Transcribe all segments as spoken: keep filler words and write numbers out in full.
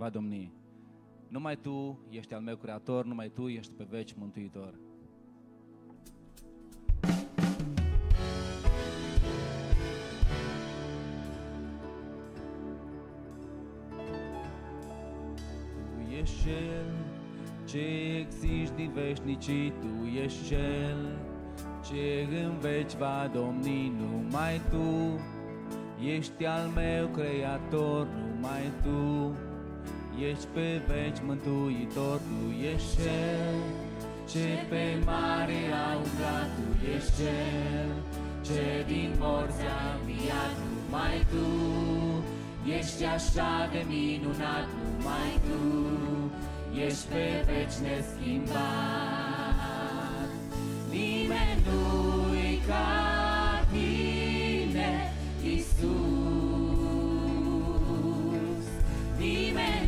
Va domni. Numai Tu ești al meu Creator, numai Tu ești pe veci Mântuitor. Tu ești Cel ce existi din veșnicii, Tu ești Cel ce în veci va domni, numai Tu ești al meu Creator, numai Tu ești pe veci Mântuitor, Tu ești Cel ce pe mare a umblat, Tu ești Cel ce din morți a înviat, numai Tu ești așa de minunat, numai Tu ești pe veci neschimbat. Nimeni nu-i ca Tine, Iisus, nimeni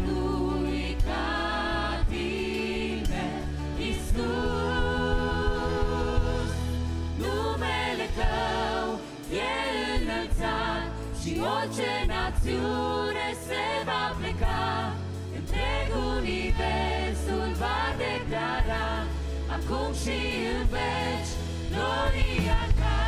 orice națiune se va pleca, întreg universul va declara, acum și în veci, gloria ta.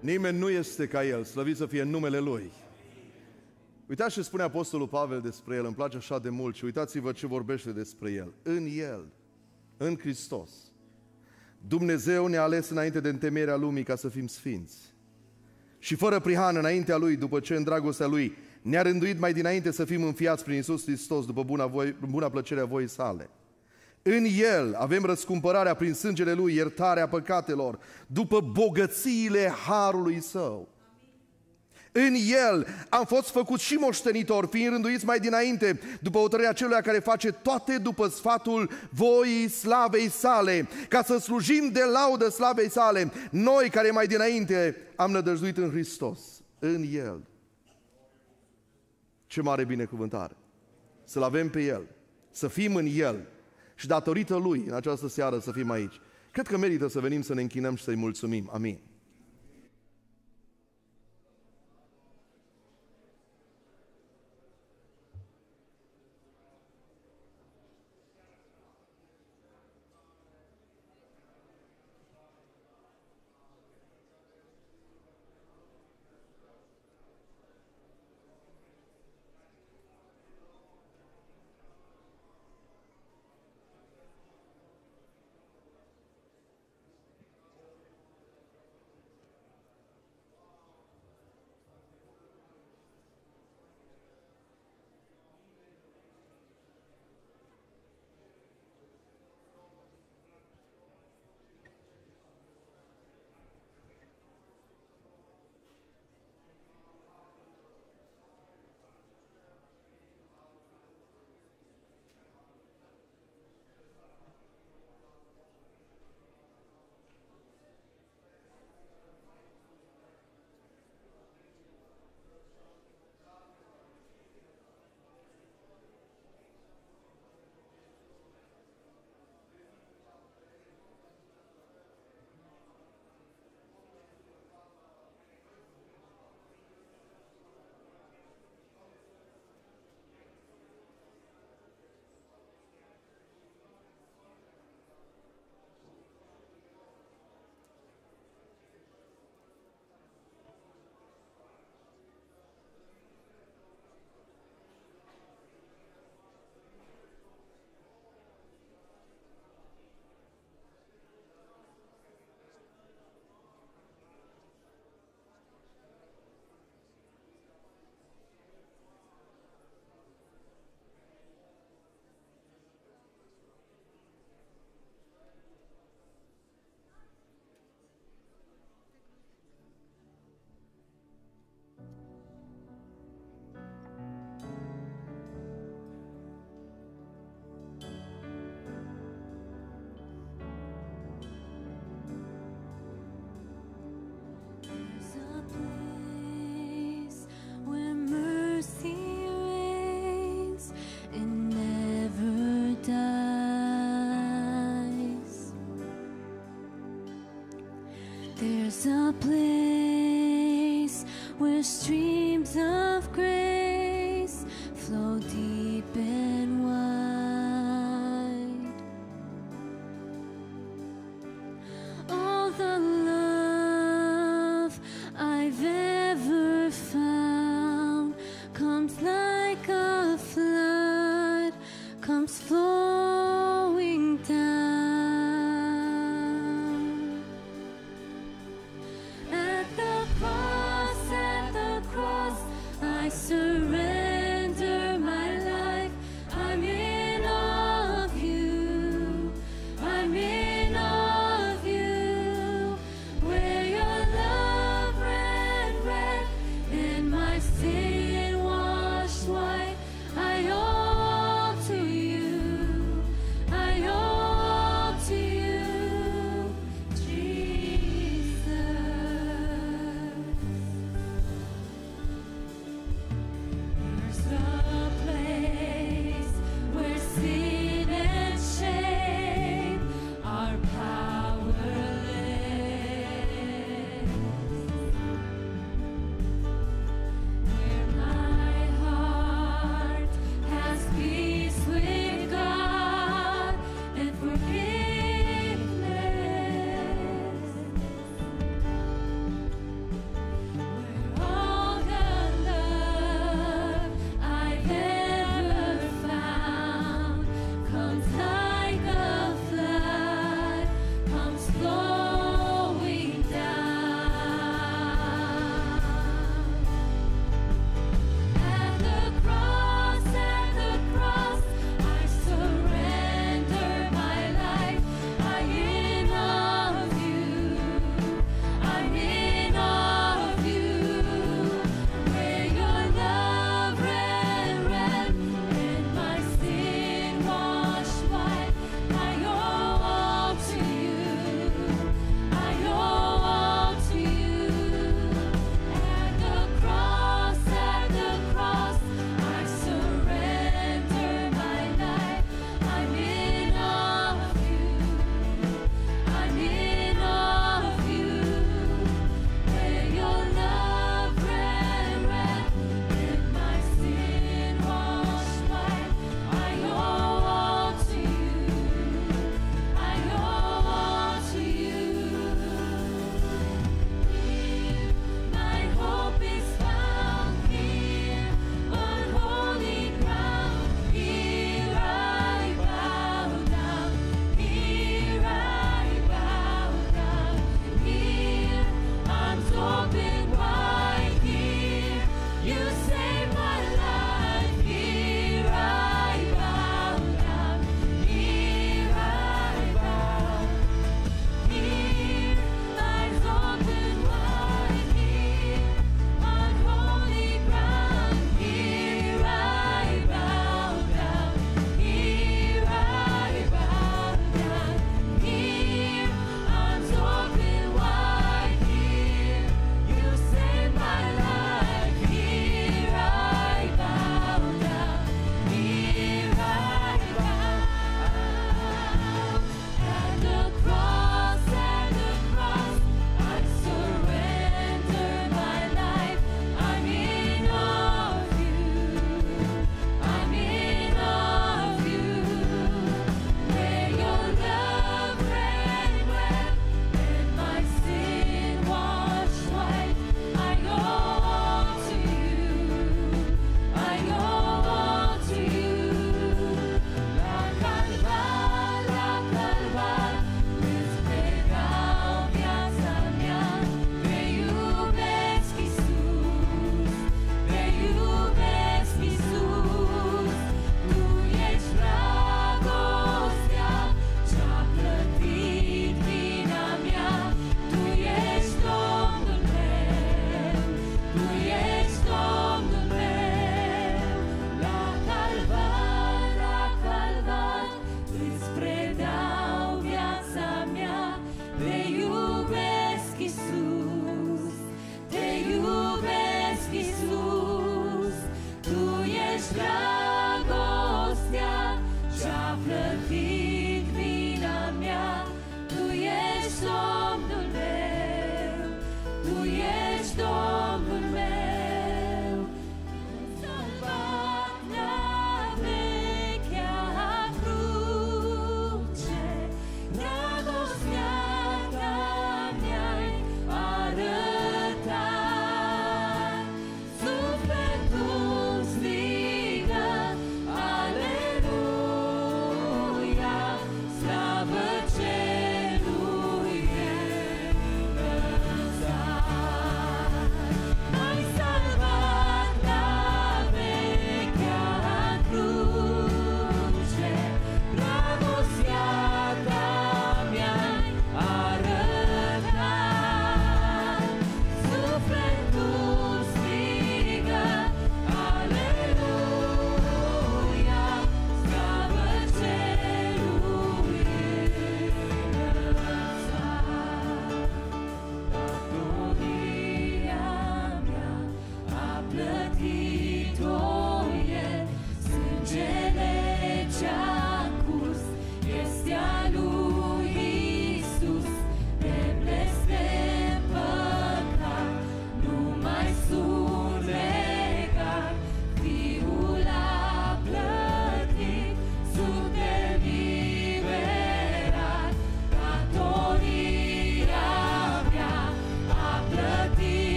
Nimeni nu este ca El, slăvit să fie în numele Lui. Uitați ce spune Apostolul Pavel despre El, îmi place așa de mult și uitați-vă ce vorbește despre El. În El, în Hristos, Dumnezeu ne-a ales înainte de întemeierea lumii ca să fim sfinți. Și fără prihană înaintea Lui, după ce în dragostea Lui ne-a rânduit mai dinainte să fim înfiați prin Isus Hristos după buna, voi, buna plăcerea voii sale. În El avem răscumpărarea prin sângele Lui, iertarea păcatelor, după bogățiile Harului Său. În El am fost făcuți și moștenitori, fiind rânduiți mai dinainte, după hotărârea Celui care face toate după sfatul voii slavei sale, ca să slujim de laudă slavei sale, noi care mai dinainte am nădăjduit în Hristos, în El. Ce mare binecuvântare! Să-L avem pe El, să fim în El. Și datorită Lui, în această seară, să fim aici. Cred că merită să venim să ne închinăm și să-i mulțumim. Amin. where streams of grace flow deep and wide. All the love I've ever found comes like a flood, comes flowing down. I surrender my life.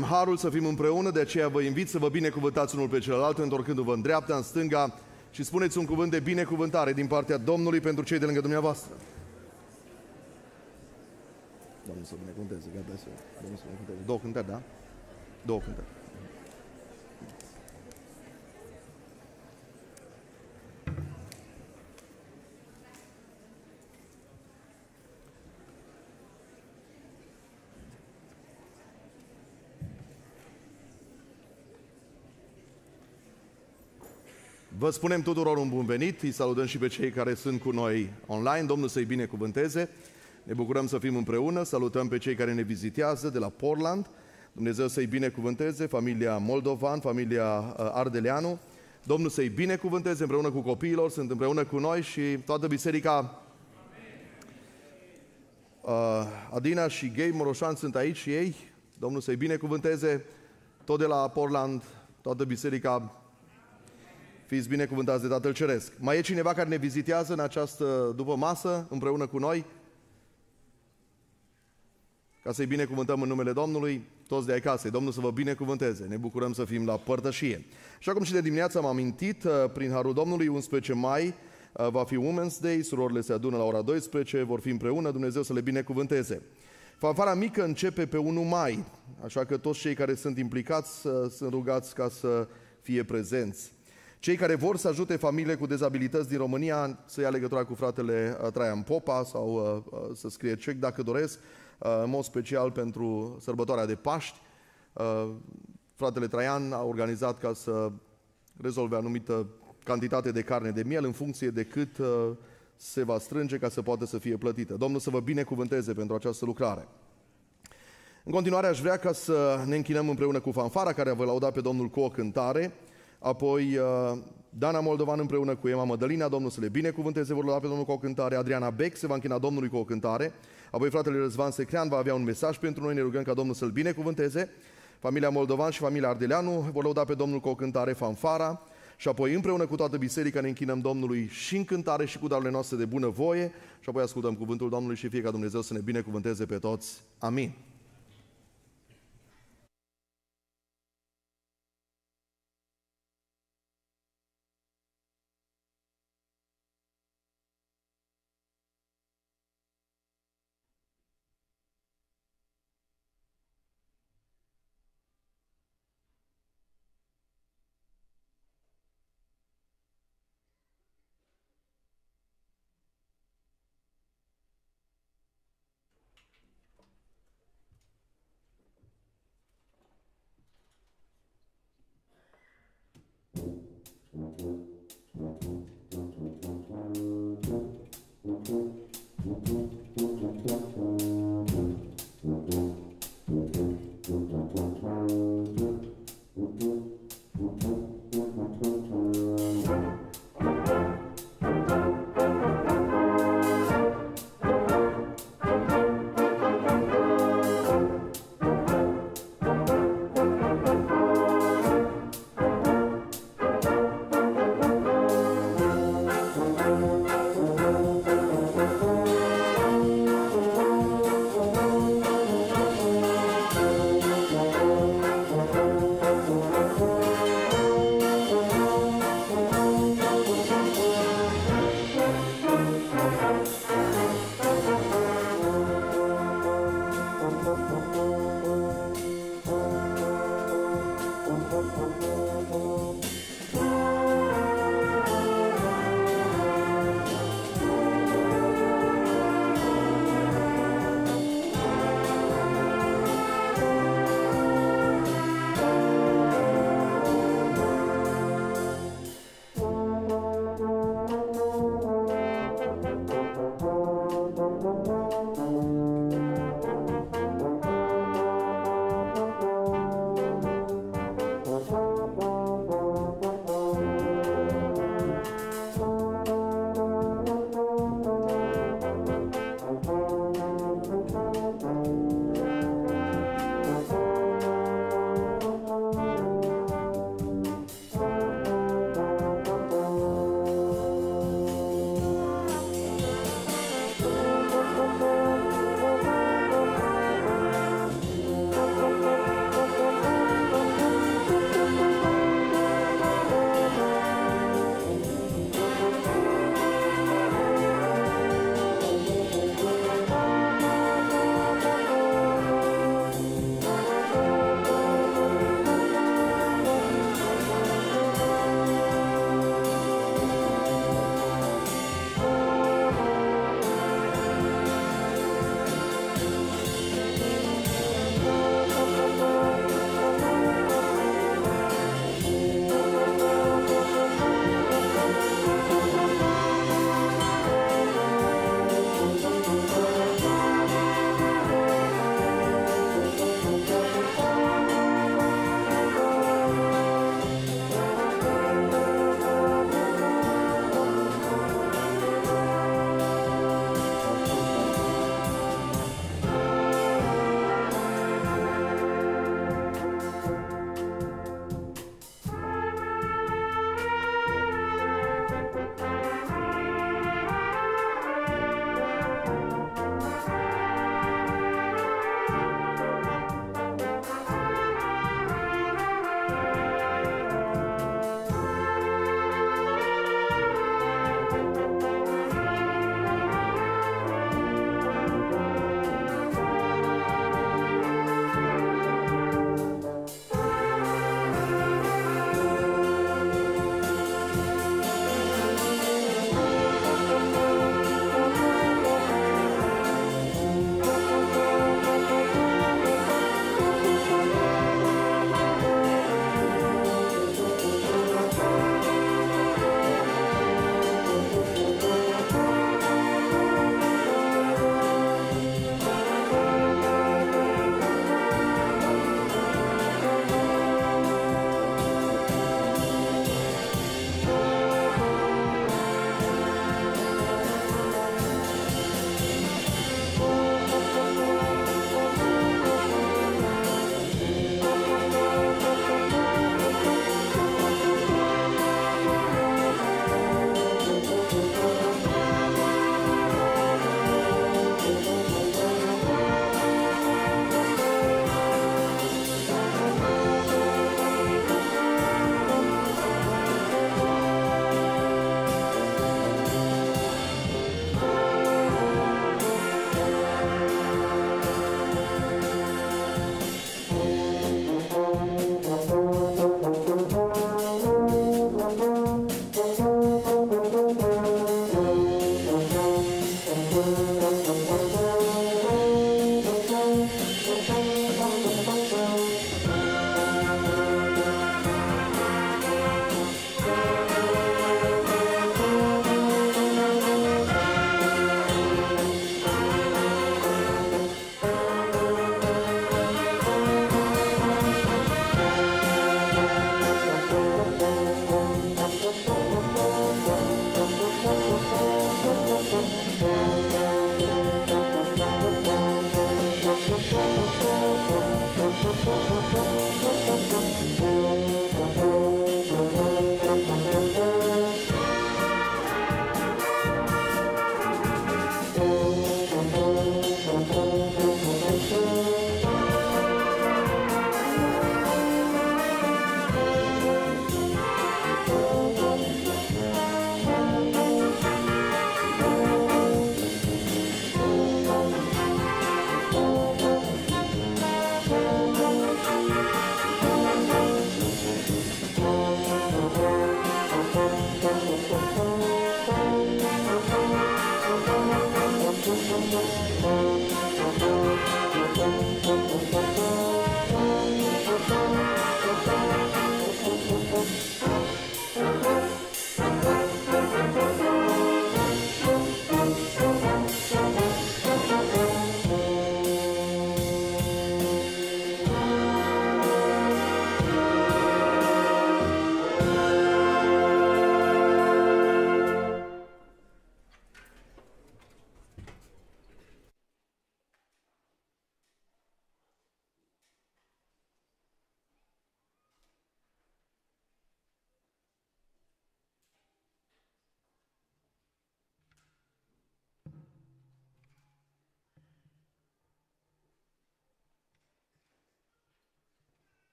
harul să fim împreună, de aceea vă invit să vă binecuvântați unul pe celălalt, întorcându-vă în dreapta, în stânga și spuneți un cuvânt de binecuvântare din partea Domnului pentru cei de lângă dumneavoastră. Domnul să binecuvânteze, gata, să Domnul să binecuvânteze. Două cântări, da? Două cântări. Vă spunem tuturor un bun venit, îi salutăm și pe cei care sunt cu noi online, Domnul să-i binecuvânteze, ne bucurăm să fim împreună, salutăm pe cei care ne vizitează de la Portland, Dumnezeu să-i binecuvânteze, familia Moldovan, familia Ardeleanu, Domnul să-i binecuvânteze împreună cu copiilor, sunt împreună cu noi și toată biserica. Adina și Ghei Moroșan sunt aici și ei, Domnul să-i binecuvânteze, tot de la Portland, toată biserica. Fiți binecuvântați de Tatăl Ceresc. Mai e cineva care ne vizitează în această după masă, împreună cu noi? Ca să-i binecuvântăm în numele Domnului, toți de acasă. Domnul să vă binecuvânteze. Ne bucurăm să fim la părtășie. Și acum și de dimineață am amintit, prin harul Domnului, unsprezece mai, va fi Women's Day, surorile se adună la ora douăsprezece, vor fi împreună, Dumnezeu să le binecuvânteze. Fanfara mică începe pe unu mai, așa că toți cei care sunt implicați sunt rugați ca să fie prezenți. Cei care vor să ajute familiile cu dezabilități din România să ia legătura cu fratele Traian Popa sau să scrie cec dacă doresc, în mod special pentru sărbătoarea de Paști. Fratele Traian a organizat ca să rezolve anumită cantitate de carne de miel în funcție de cât se va strânge ca să poată să fie plătită. Domnul să vă binecuvânteze pentru această lucrare. În continuare aș vrea ca să ne închinăm împreună cu fanfara care vă lauda pe Domnul cu o cântare. Apoi Dana Moldovan împreună cu Ema Mădălina, Domnul să le binecuvânteze, vor lua pe Domnul cu o cântare. Adriana Beck se va închina Domnului cu o cântare. Apoi fratele Răzvan Secrean va avea un mesaj pentru noi, ne rugăm ca Domnul să-l binecuvânteze. Familia Moldovan și familia Ardeleanu vor lăuda pe Domnul cu o cântare, fanfara. Și apoi împreună cu toată biserica ne închinăm Domnului și în cântare și cu darurile noastre de bunăvoie. Și apoi ascultăm cuvântul Domnului și fie ca Dumnezeu să ne binecuvânteze pe toți. Amin.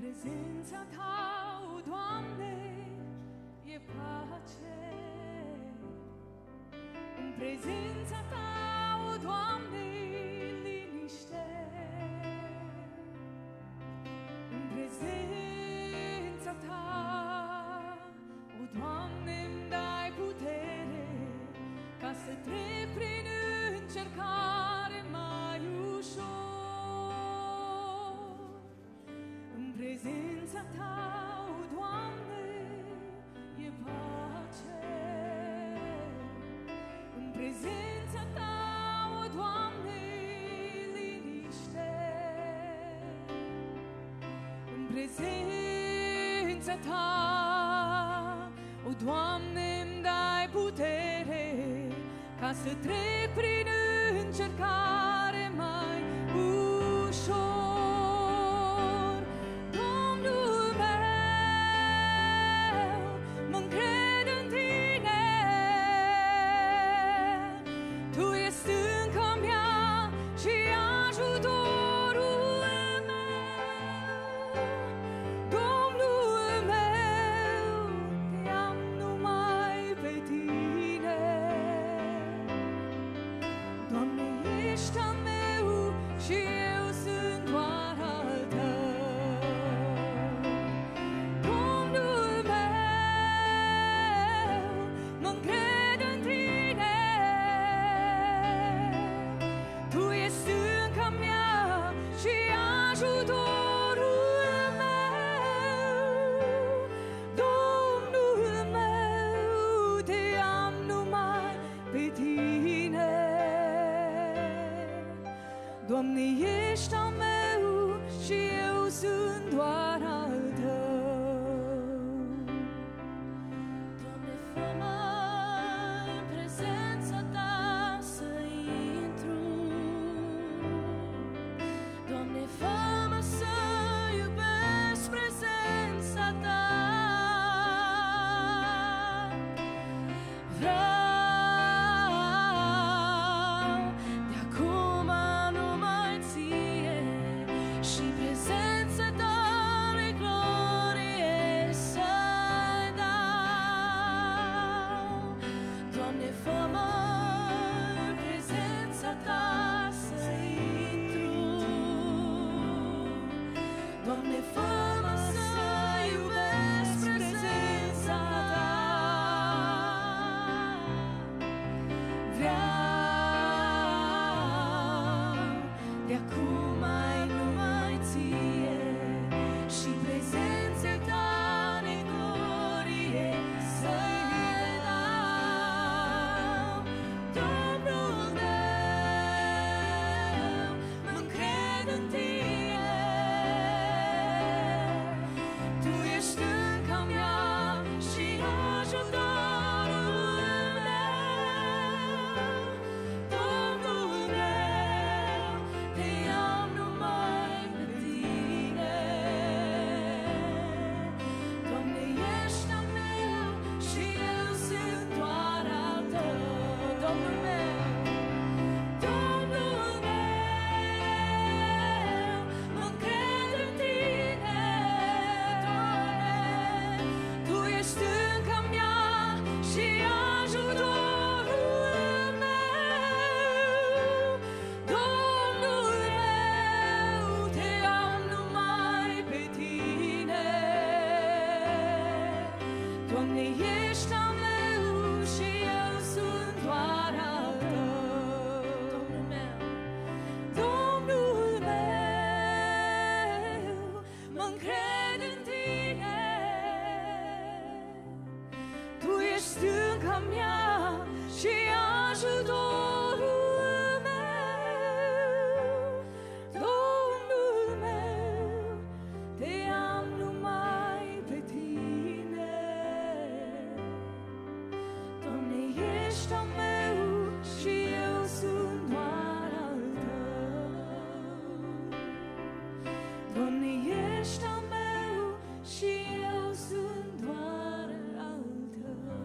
Prezența Ta, o Doamne, e pace. În prezența Ta, o Doamne, e liniște. În prezența Ta, o Doamne, îmi dai putere ca să trec prin încercare mai ușor. În prezența Ta, o Doamne, e pace. În prezența Ta, o Doamne, e liniște. În prezența Ta, o Doamne, îmi dai putere ca să trec prin încercare mai ușor. Domnul meu, mă-ncred în Tine, Tu ești stânca mea și ajutorul meu. Domnul meu, te-am numai pe Tine. Doamne, ești al meu și eu sunt doar al Tău. Domnul meu, mă-ncred în Tine, Tu ești stânca mea și ajutorul meu. Domnul meu, Te am numai pe Tine. Doamne, ești al meu și eu sunt doar al Tău. Doamne, fă-mă în prezența Ta să intru. Doamne, fă-mă să iubesc prezența Ta. Vreau de acum numai Ție și prezența Ta lui glorie să-i dau. Doamne, fă-mă în prezența Ta să intru. Doamne, fă-mă să iubesc prezența Ta. Vreau de acum numai Ție și prezența Ta de glorie să-i dau. Domnul meu, mă-ncred în Tine, Tu ești stânca mea și ajutorul meu. Domnul meu, Te am numai pe Tine. Doamne, ești al meu și eu sunt doar al Tău. Domnul meu, Domnul meu, mă-ncred în Tine. Doamne, Tu ești stânca mea și ajutorul meu. Domnul meu, Te am numai pe Tine. Doamne, ești al meu și eu sunt doar al Tău. Domnul meu, Domnul meu, mă-ncred în Tine. Tu ești stânca mea și ajutorul meu. Domnul meu, Te am numai pe Tine. Doamne, ești al meu și eu sunt doar al Tău. Doamne, ești al meu și eu sunt doar al Tău.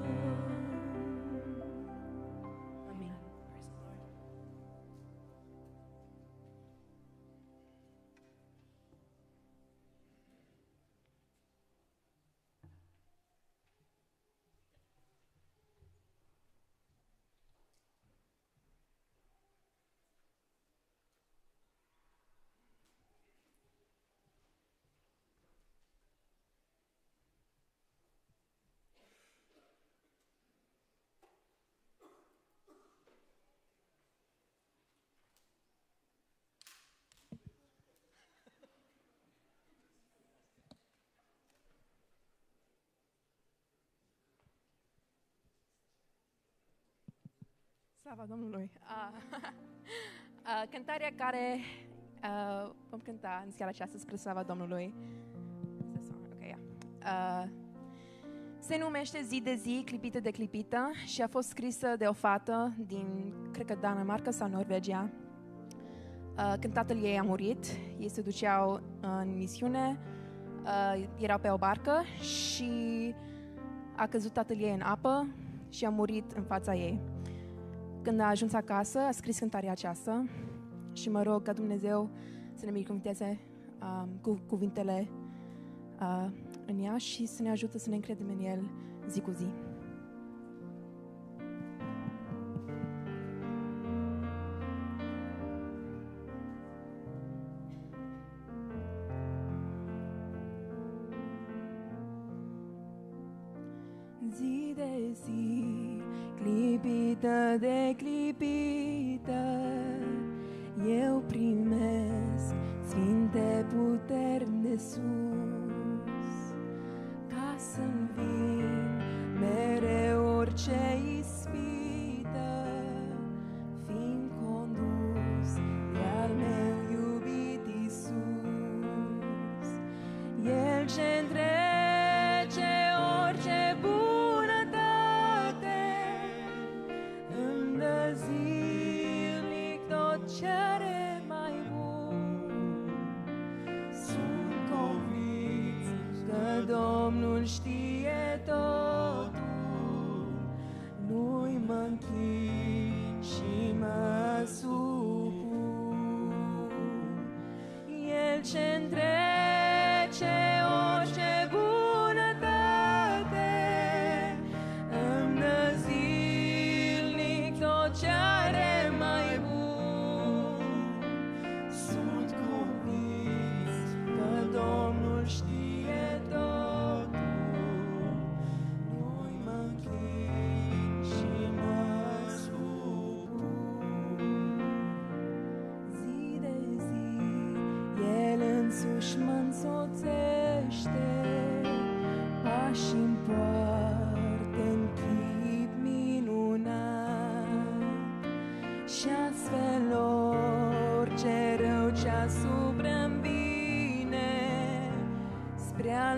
Slava Domnului! Uh, uh, cântarea care uh, vom cânta în seara aceasta spre slava Domnului okay, yeah. uh, se numește Zi de zi, clipită de clipită și a fost scrisă de o fată din, cred că, Danemarca sau Norvegia. Uh, când tatăl ei a murit, ei se duceau în misiune, uh, erau pe o barcă și a căzut tatăl ei în apă și a murit în fața ei. Când a ajuns acasă, a scris cântarea aceasta și mă rog ca Dumnezeu să ne binecuvânteze uh, cu cuvintele uh, în ea și să ne ajute să ne încredem în El zi cu zi. Zi de zi, clipită de clipită, eu primesc sfinte puteri de sus, ca să-mi vin mereu orice ispită, fiind condus de al meu iubit Iisus, El ce-mi trebuie. Domnul știe totul, nu-i mă închid și mă supun. El ce-mi trece orice bunătate, îmi dă zilnic tot ce are mai bun. Sunt convins că Domnul știe. Pași-mi poartă în chip minunat și astfel orice rău ce-asupra-mi vine, spre al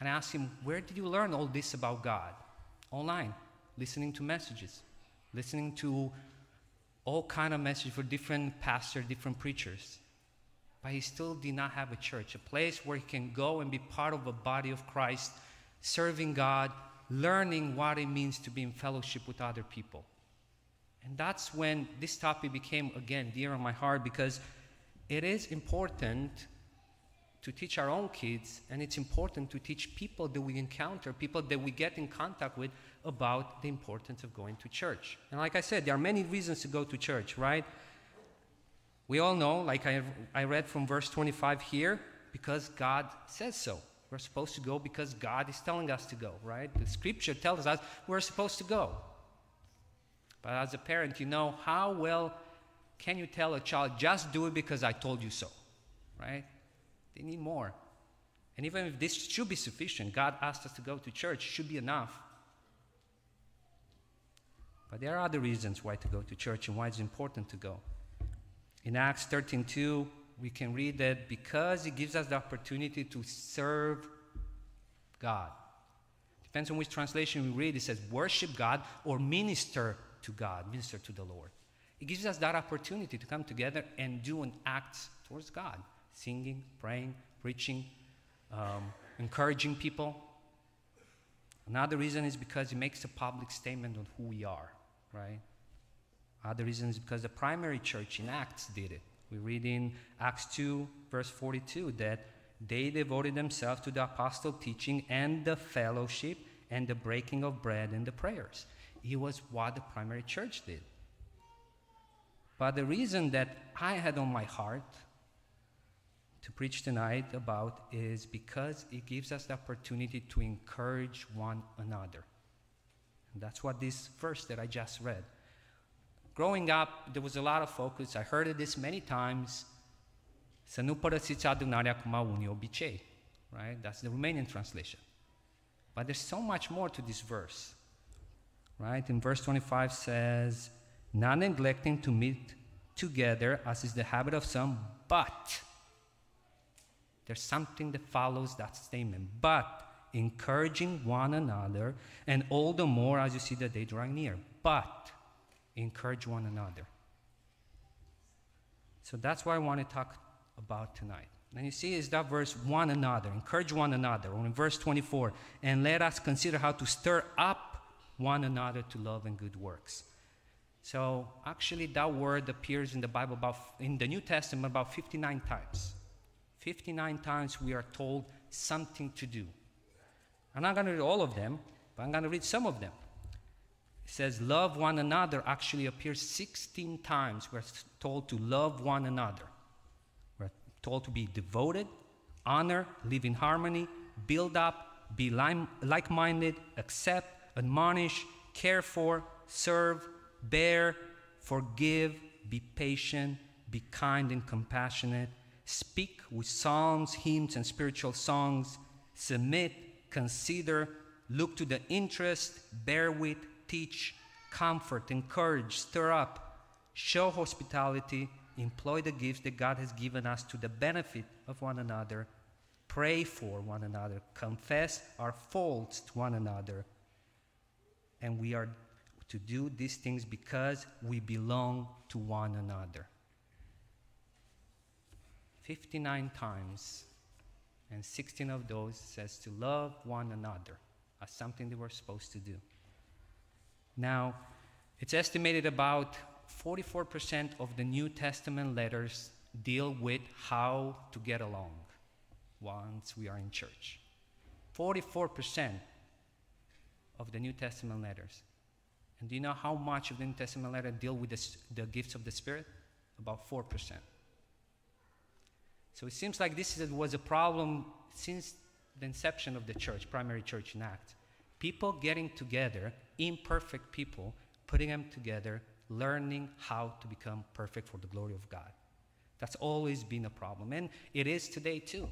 And I asked him, where did you learn all this about God? Online, listening to messages. Listening to all kind of messages for different pastors, different preachers. But he still did not have a church, a place where he can go and be part of a body of Christ, serving God, learning what it means to be in fellowship with other people. And that's when this topic became, again, dear on my heart, because it is important to teach our own kids, and it's important to teach people that we encounter, people that we get in contact with, about the importance of going to church. And like I said, there are many reasons to go to church, right? We all know, like I, I read from verse twenty-five here, because God says so. We're supposed to go because God is telling us to go, right? The Scripture tells us we're supposed to go. But as a parent, you know, how well can you tell a child, just do it because I told you so, right? They need more. And even if this should be sufficient, God asked us to go to church, should be enough. But there are other reasons why to go to church and why it's important to go. In Acts thirteen two, we can read that because it gives us the opportunity to serve God. Depends on which translation we read. It says worship God or minister to God, minister to the Lord. It gives us that opportunity to come together and do an act towards God, singing, praying, preaching, um, encouraging people. Another reason is because it makes a public statement on who we are, right? Another reason is because the primary church in Acts did it. We read in Acts two, verse forty-two, that they devoted themselves to the apostle teaching and the fellowship and the breaking of bread and the prayers. It was what the primary church did. But the reason that I had on my heart to preach tonight about is because it gives us the opportunity to encourage one another. And that's what this verse that I just read. Growing up, there was a lot of focus. I heard of this many times. Să nu părăsiți adunarea cum au unii obicei, right? That's the Romanian translation. But there's so much more to this verse, right? In verse twenty-five says, not neglecting to meet together as is the habit of some, but there's something that follows that statement, but encouraging one another, and all the more as you see the day drawing near, but encourage one another. So that's what I want to talk about tonight. And you see is that verse, one another, encourage one another, or in verse twenty-four, and let us consider how to stir up one another to love and good works. So actually that word appears in the Bible, about, in the New Testament, about fifty-nine times. fifty-nine times we are told something to do. I'm not going to read all of them, but I'm going to read some of them. It says love one another actually appears sixteen times. We're told to love one another. We're told to be devoted, honor, live in harmony, build up, be like-minded, accept, admonish, care for, serve, bear, forgive, be patient, be kind and compassionate, speak with psalms, hymns, and spiritual songs, submit, consider, look to the interest, bear with, teach, comfort, encourage, stir up, show hospitality, employ the gifts that God has given us to the benefit of one another, pray for one another, confess our faults to one another, and we are to do these things because we belong to one another. fifty-nine times, and sixteen of those says to love one another as something that we're supposed to do. Now, it's estimated about forty-four percent of the New Testament letters deal with how to get along once we are in church. forty-four percent of the New Testament letters. And do you know how much of the New Testament letters deal with the, the gifts of the Spirit? About four percent. So it seems like this was a problem since the inception of the church, primary church in Acts. People getting together, imperfect people, putting them together, learning how to become perfect for the glory of God. That's always been a problem, and it is today too.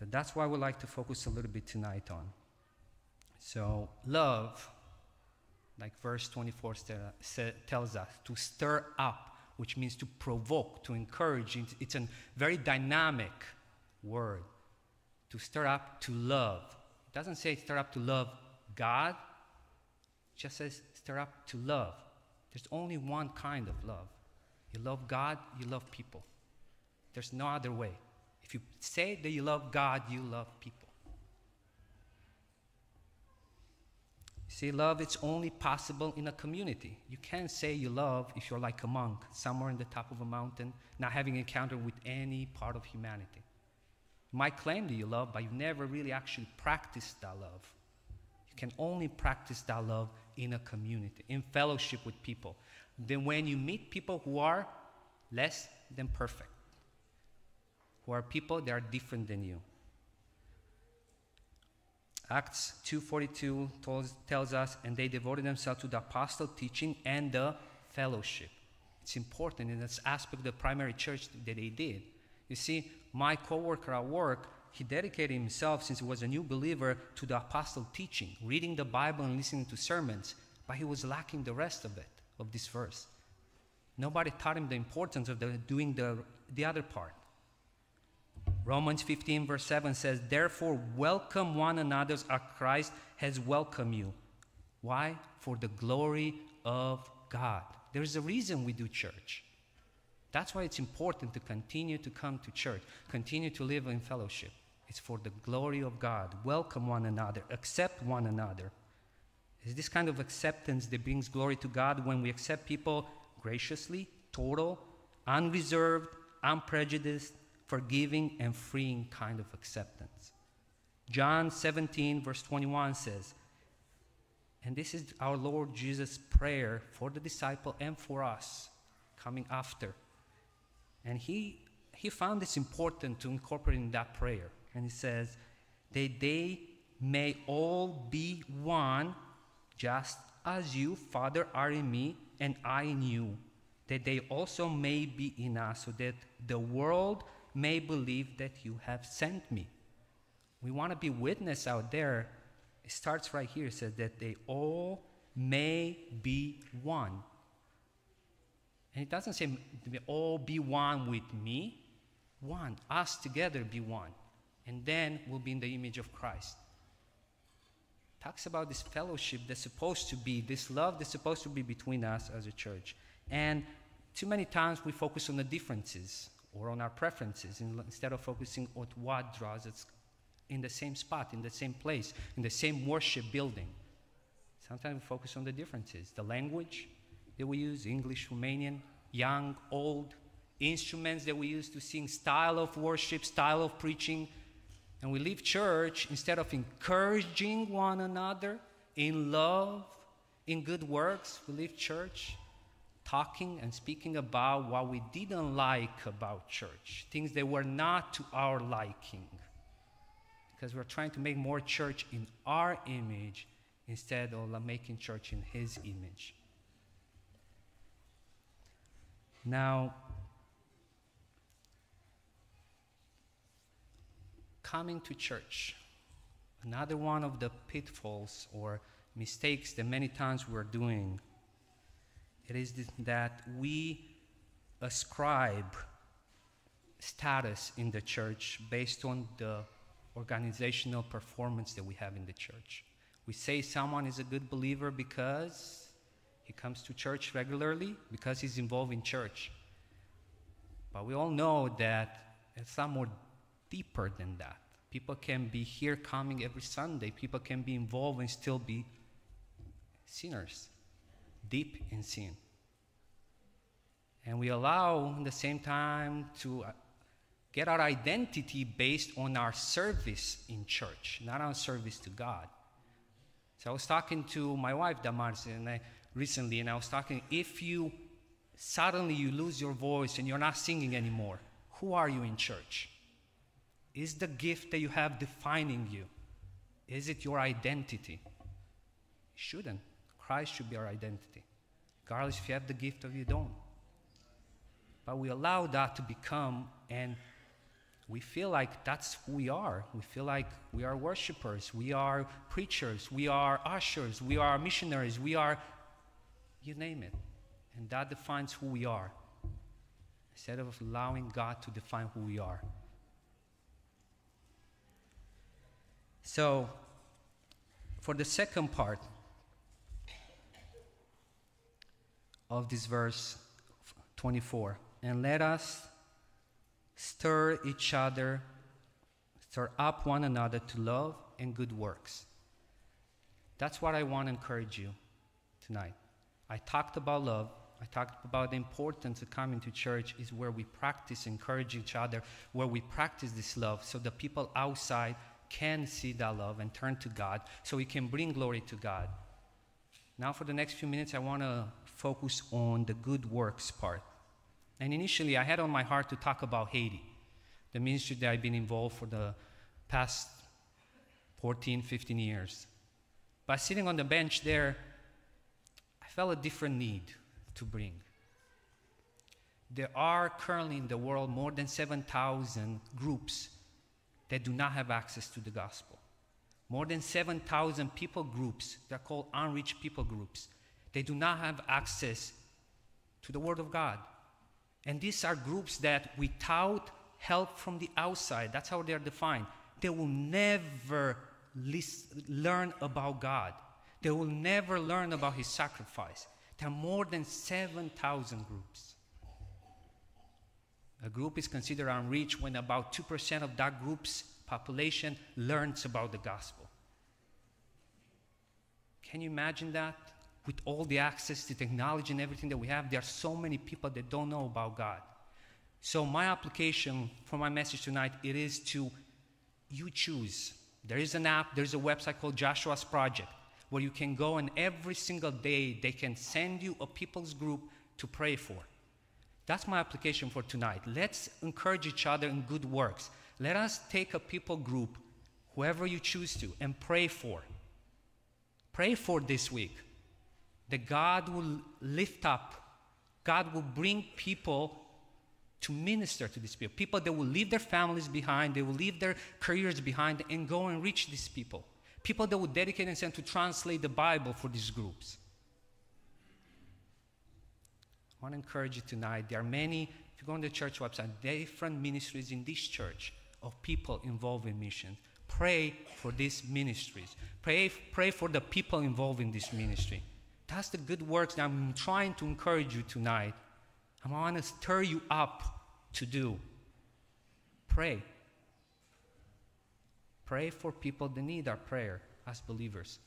So that's why we like to focus a little bit tonight on. So love, like verse twenty-four tells us, to stir up, which means to provoke, to encourage. It's a very dynamic word. To stir up to love. It doesn't say stir up to love God. It just says stir up to love. There's only one kind of love. You love God, you love people. There's no other way. If you say that you love God, you love people. See, love, it's only possible in a community. You can't say you love if you're like a monk, somewhere in the top of a mountain, not having encounter with any part of humanity. You might claim that you love, but you never really actually practice that love. You can only practice that love in a community, in fellowship with people. Then when you meet people who are less than perfect, who are people that are different than you. Acts two forty-two tells, tells us, and they devoted themselves to the apostle teaching and the fellowship. It's important in this aspect of the primary church that they did. You see, my coworker at work, he dedicated himself, since he was a new believer, to the apostle teaching, reading the Bible and listening to sermons, but he was lacking the rest of it, of this verse. Nobody taught him the importance of the, doing the, the other part. Romans fifteen verse seven says, therefore welcome one another as Christ has welcomed you. Why? For the glory of God. There is a reason we do church. That's why it's important to continue to come to church, continue to live in fellowship. It's for the glory of God. Welcome one another, accept one another. It's this kind of acceptance that brings glory to God when we accept people graciously, total, unreserved, unprejudiced, forgiving, and freeing kind of acceptance. John seventeen, verse twenty-one says, and this is our Lord Jesus' prayer for the disciple and for us coming after. And he, he found this important to incorporate in that prayer. And he says, that they may all be one, just as you, Father, are in me, and I in you, that they also may be in us, so that the world may believe that you have sent me. We want to be witness out there. It starts right here. It says that they all may be one. And it doesn't say they all be one with me. One. Us together be one. And then we'll be in the image of Christ. It talks about this fellowship that's supposed to be, this love that's supposed to be between us as a church. And too many times we focus on the differences or on our preferences instead of focusing on what draws us in the same spot, in the same place, in the same worship building. Sometimes we focus on the differences, the language that we use, English, Romanian, young, old, instruments that we use to sing, style of worship, style of preaching. And we leave church instead of encouraging one another in love, in good works, we leave church talking and speaking about what we didn't like about church, things that were not to our liking, because we're trying to make more church in our image instead of making church in his image. Now, coming to church, another one of the pitfalls or mistakes that many times we're doing, it is that we ascribe status in the church based on the organizational performance that we have in the church. We say someone is a good believer because he comes to church regularly, because he's involved in church. But we all know that it's a lot more deeper than that. People can be here coming every Sunday. People can be involved and still be sinners, deep in sin. And we allow, at the same time, to get our identity based on our service in church, not on service to God. So I was talking to my wife, Damaris, and I, recently, and I was talking, if you suddenly you lose your voice and you're not singing anymore, who are you in church? Is the gift that you have defining you? Is it your identity? It shouldn't. Christ should be our identity, regardless if you have the gift or you don't. But we allow that to become, and we feel like that's who we are. We feel like we are worshipers, we are preachers, we are ushers, we are missionaries, we are, you name it. And that defines who we are, instead of allowing God to define who we are. So, for the second part of this verse twenty-four, and let us stir each other, stir up one another to love and good works. That's what I want to encourage you tonight. I talked about love. I talked about the importance of coming to church is where we practice, encourage each other, where we practice this love so the people outside can see that love and turn to God so we can bring glory to God. Now for the next few minutes, I want to focus on the good works part. And initially, I had on my heart to talk about Haiti, the ministry that I've been involved for the past fourteen, fifteen years. But sitting on the bench there, I felt a different need to bring. There are currently in the world more than seven thousand groups that do not have access to the gospel. More than seven thousand people groups, they're called unreached people groups. They do not have access to the Word of God. And these are groups that without help from the outside. That's how they're defined. They will never learn about God. They will never learn about his sacrifice. There are more than seven thousand groups. A group is considered unreached when about two percent of that group's population learns about the gospel. Can you imagine that? With all the access to technology and everything that we have, there are so many people that don't know about God. So my application for my message tonight, it is to, you choose. There is an app, there's a website called Joshua's Project, where you can go and every single day they can send you a people's group to pray for. That's my application for tonight. Let's encourage each other in good works. Let us take a people group, whoever you choose to, and pray for. Pray for this week, that God will lift up, God will bring people to minister to these people, people that will leave their families behind, they will leave their careers behind and go and reach these people, people that will dedicate and send to translate the Bible for these groups. I want to encourage you tonight. There are many, if you go on the church website, different ministries in this church of people involved in missions. Pray for these ministries. Pray, pray for the people involved in this ministry. That's the good works that I'm trying to encourage you tonight. I want to stir you up to do. Pray. Pray for people that need our prayer as believers.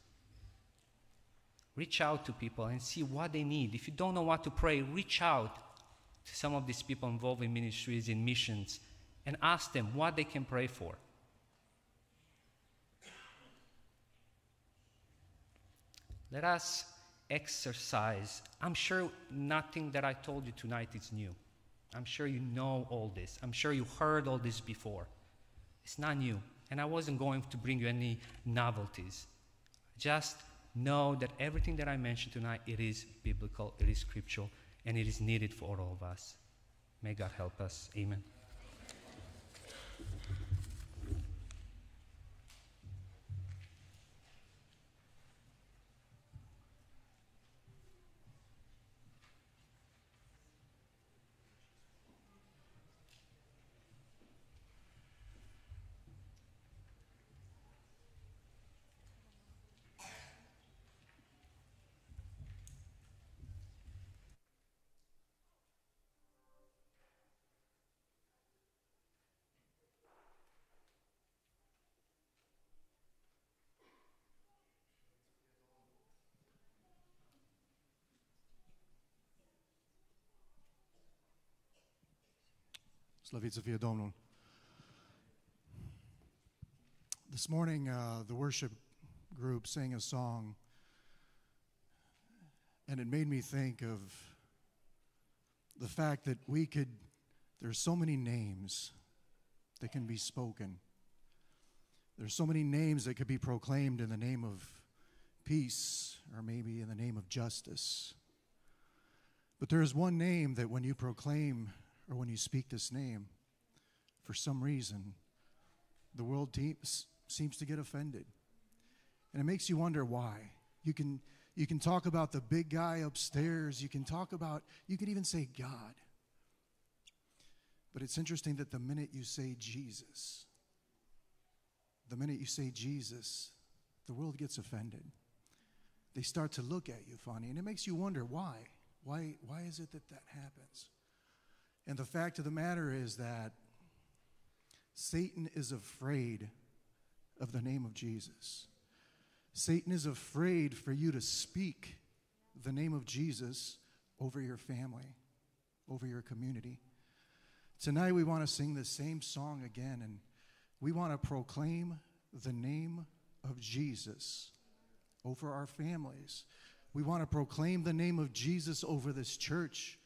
Reach out to people and see what they need. If you don't know what to pray, reach out to some of these people involved in ministries, in missions, and ask them what they can pray for. Let us exercise. I'm sure nothing that I told you tonight is new. I'm sure you know all this. I'm sure you heard all this before. It's not new. And I wasn't going to bring you any novelties. Just know that everything that I mentioned tonight, it is biblical, it is scriptural, and it is needed for all of us. May God help us. Amen. Slăvit să fie Domnul. This morning, uh, the worship group sang a song, and it made me think of the fact that we could, there's so many names that can be spoken. There's so many names that could be proclaimed in the name of peace, or maybe in the name of justice. But there is one name that when you proclaim, or when you speak this name, for some reason, the world te- seems to get offended. And it makes you wonder why. You can, you can talk about the big guy upstairs. You can talk about, you can even say God. But it's interesting that the minute you say Jesus, the minute you say Jesus, the world gets offended. They start to look at you funny, and it makes you wonder why. Why, why is it that that happens? And the fact of the matter is that Satan is afraid of the name of Jesus. Satan is afraid for you to speak the name of Jesus over your family, over your community. Tonight we want to sing the same song again, and we want to proclaim the name of Jesus over our families. We want to proclaim the name of Jesus over this church.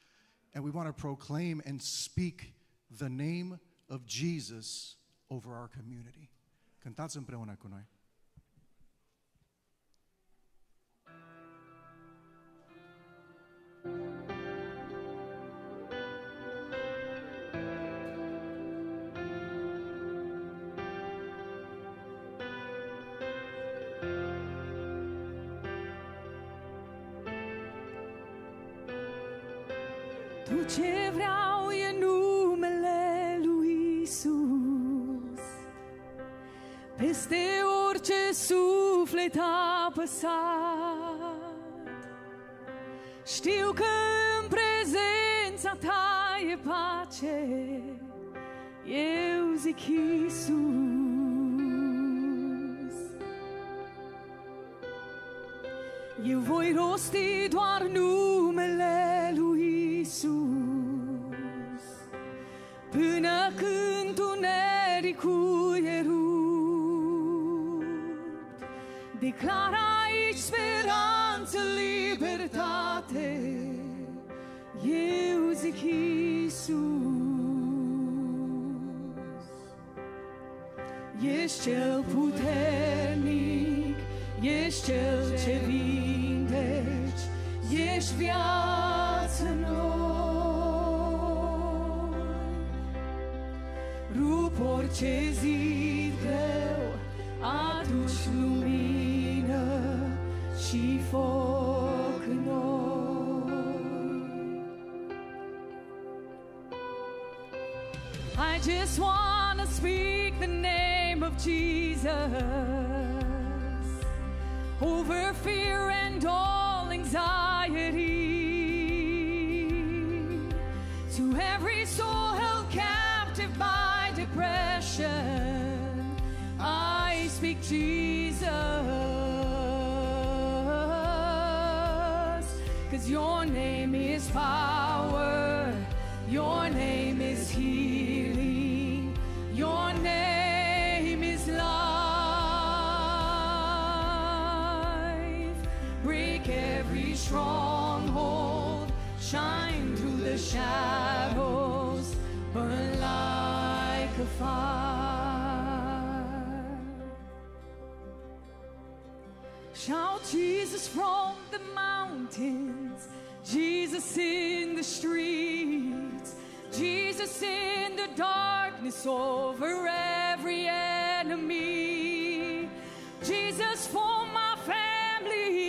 And we want to proclaim and speak the name of Jesus over our community. Cântați împreună cu noi. Ce vreau e numele Lui. peste orice suflet apăsat. Știu că în prezența ta e pace. Eu zic Iisus, eu voi rosti doar numele lui Iisus, până când tunericul e rupt. Declar aici speranță, libertate. Eu zic Iisus, ești cel puternic, ești cel ce vindeci, ești viață în noi. Rup orice zid greu, aduci lumină și foc în noi. I just wanna speak the name of Jesus over fear and all anxiety, to every soul held captive by depression, I speak Jesus, 'cause your name is power, your name is healing, your name stronghold, shine through the shadows, burn like a fire. Shout Jesus from the mountains, Jesus in the streets, Jesus in the darkness over every enemy. Jesus for my family,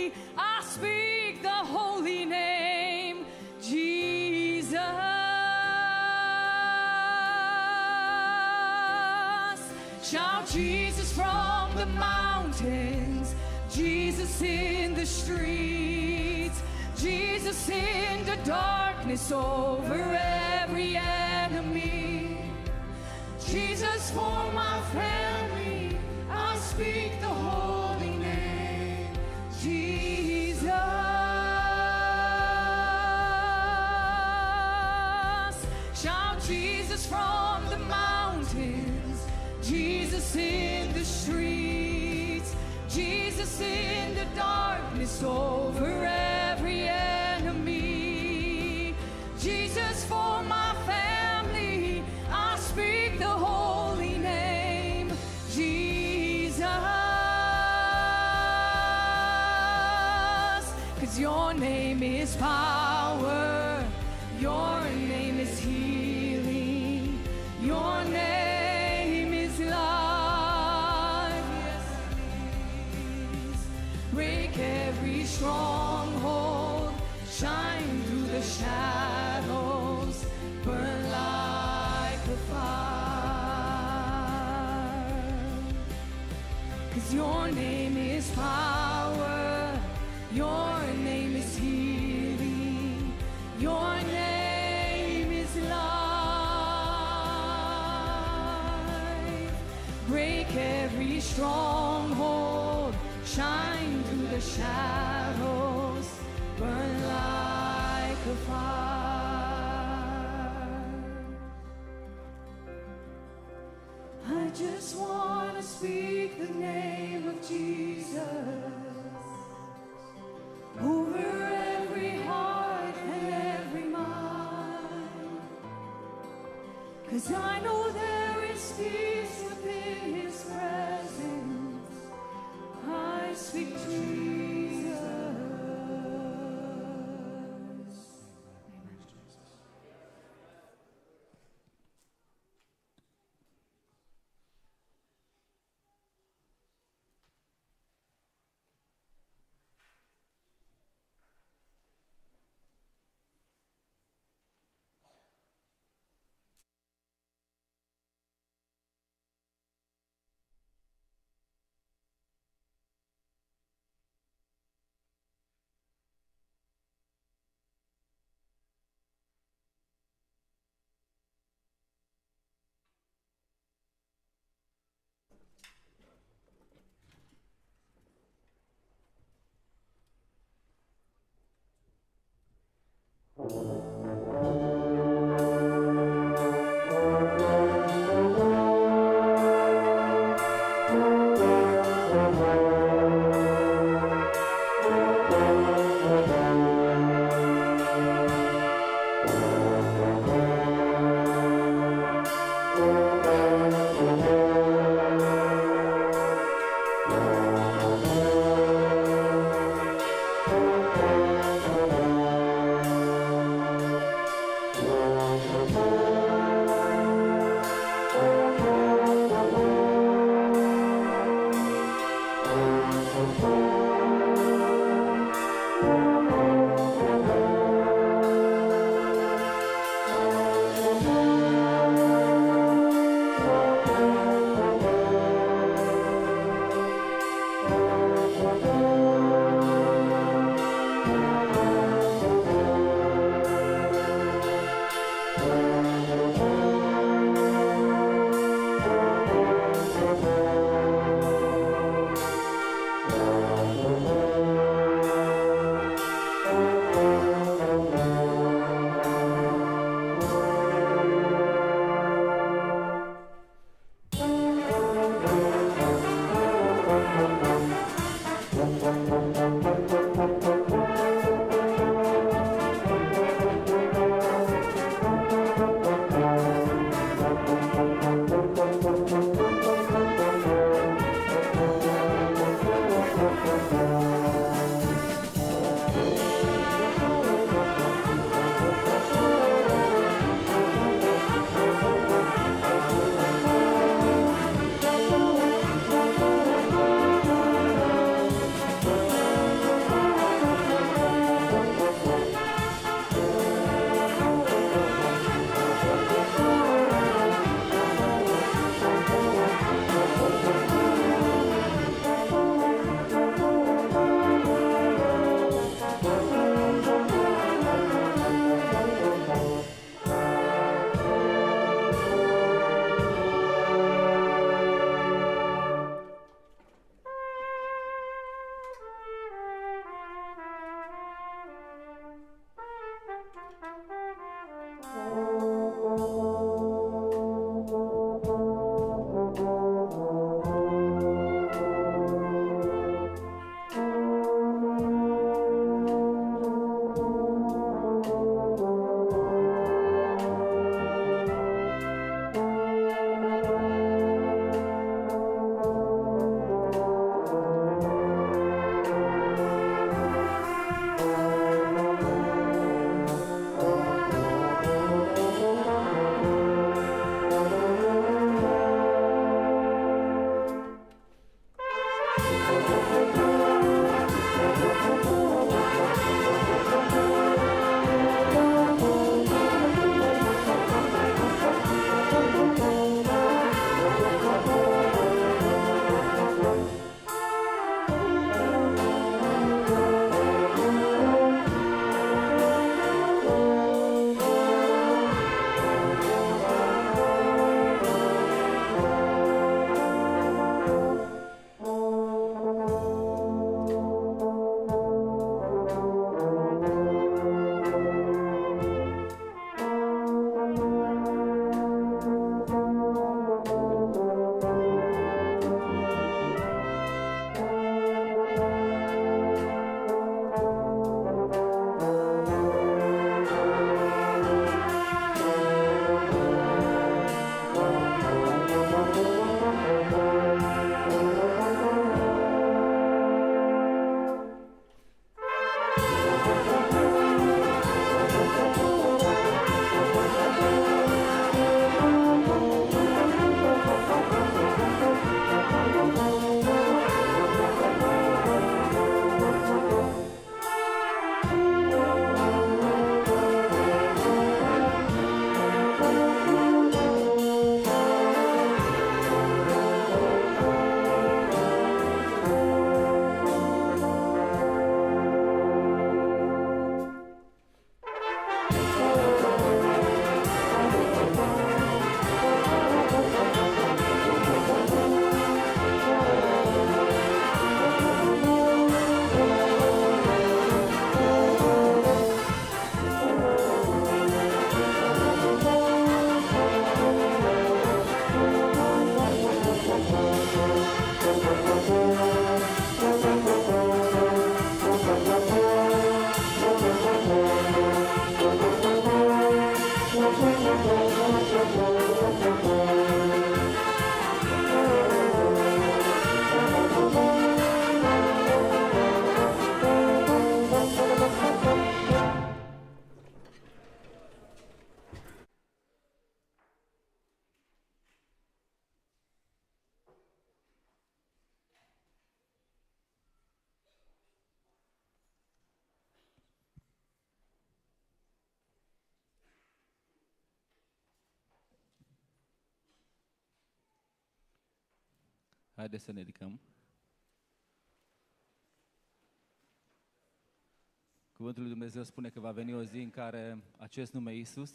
I speak the holy name, Jesus. Shout Jesus from the mountains, Jesus in the streets, Jesus in the darkness over every enemy. Jesus for my family, I speak the holy name, Jesus. From the mountains, Jesus in the streets, Jesus in the darkness over every enemy. Jesus for my family, I speak the holy name, Jesus, 'cause your name is power, your name is healing, your name is life. Yes, it is. Break every stronghold, shine through the shadows, burn like a fire. 'Cause your name is power, your name is healing, your name is life. Break every stronghold, shine through the shadows, burn like a fire. I just want to speak the name of Jesus over every heart and every mind, 'cause I know there is peace in his presence. I speak Jesus. Haideți să ne ridicăm. Cuvântul lui Dumnezeu spune că va veni o zi în care acest nume Iisus,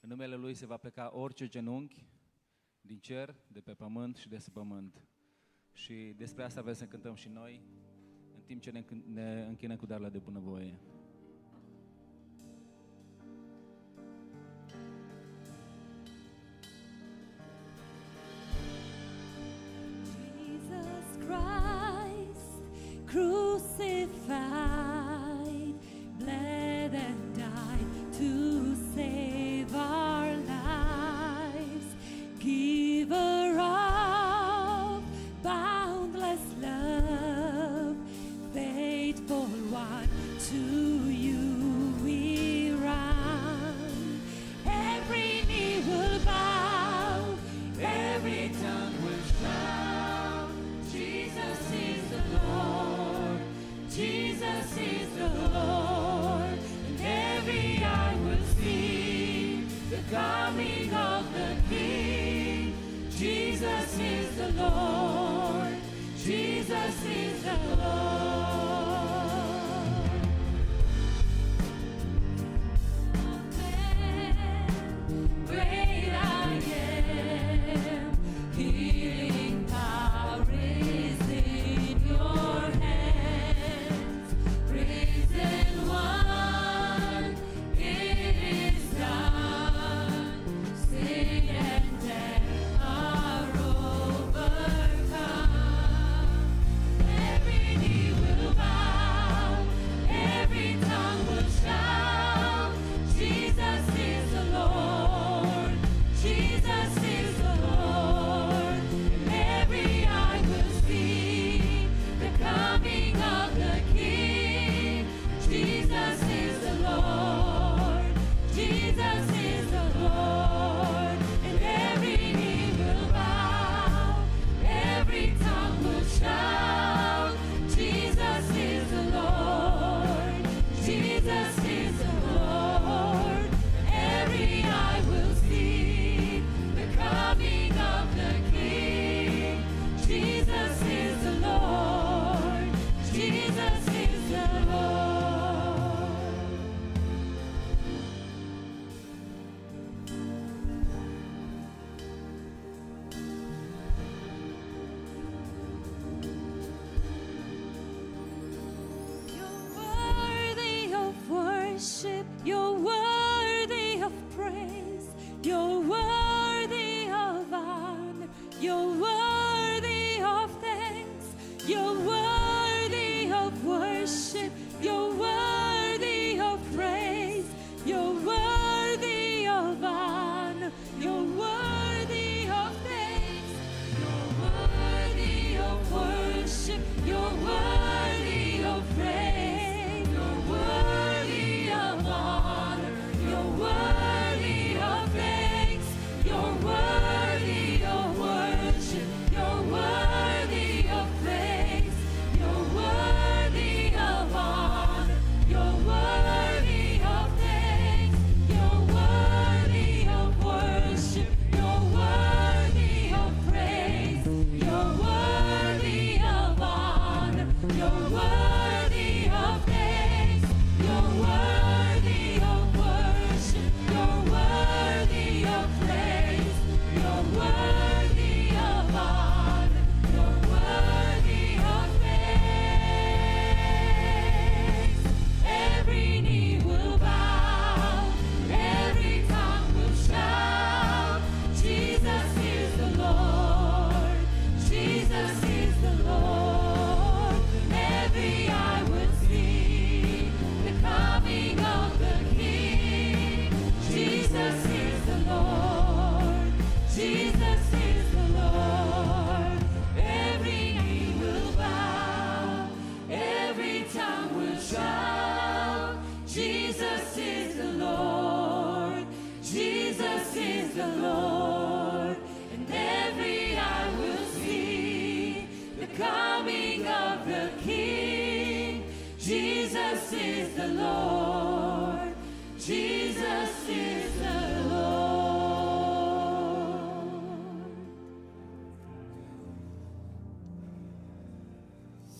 în numele Lui se va pleca orice genunchi din cer, de pe pământ și de sub pământ. Și despre asta vrem să cântăm și noi, în timp ce ne închinăm cu darul de bunăvoie.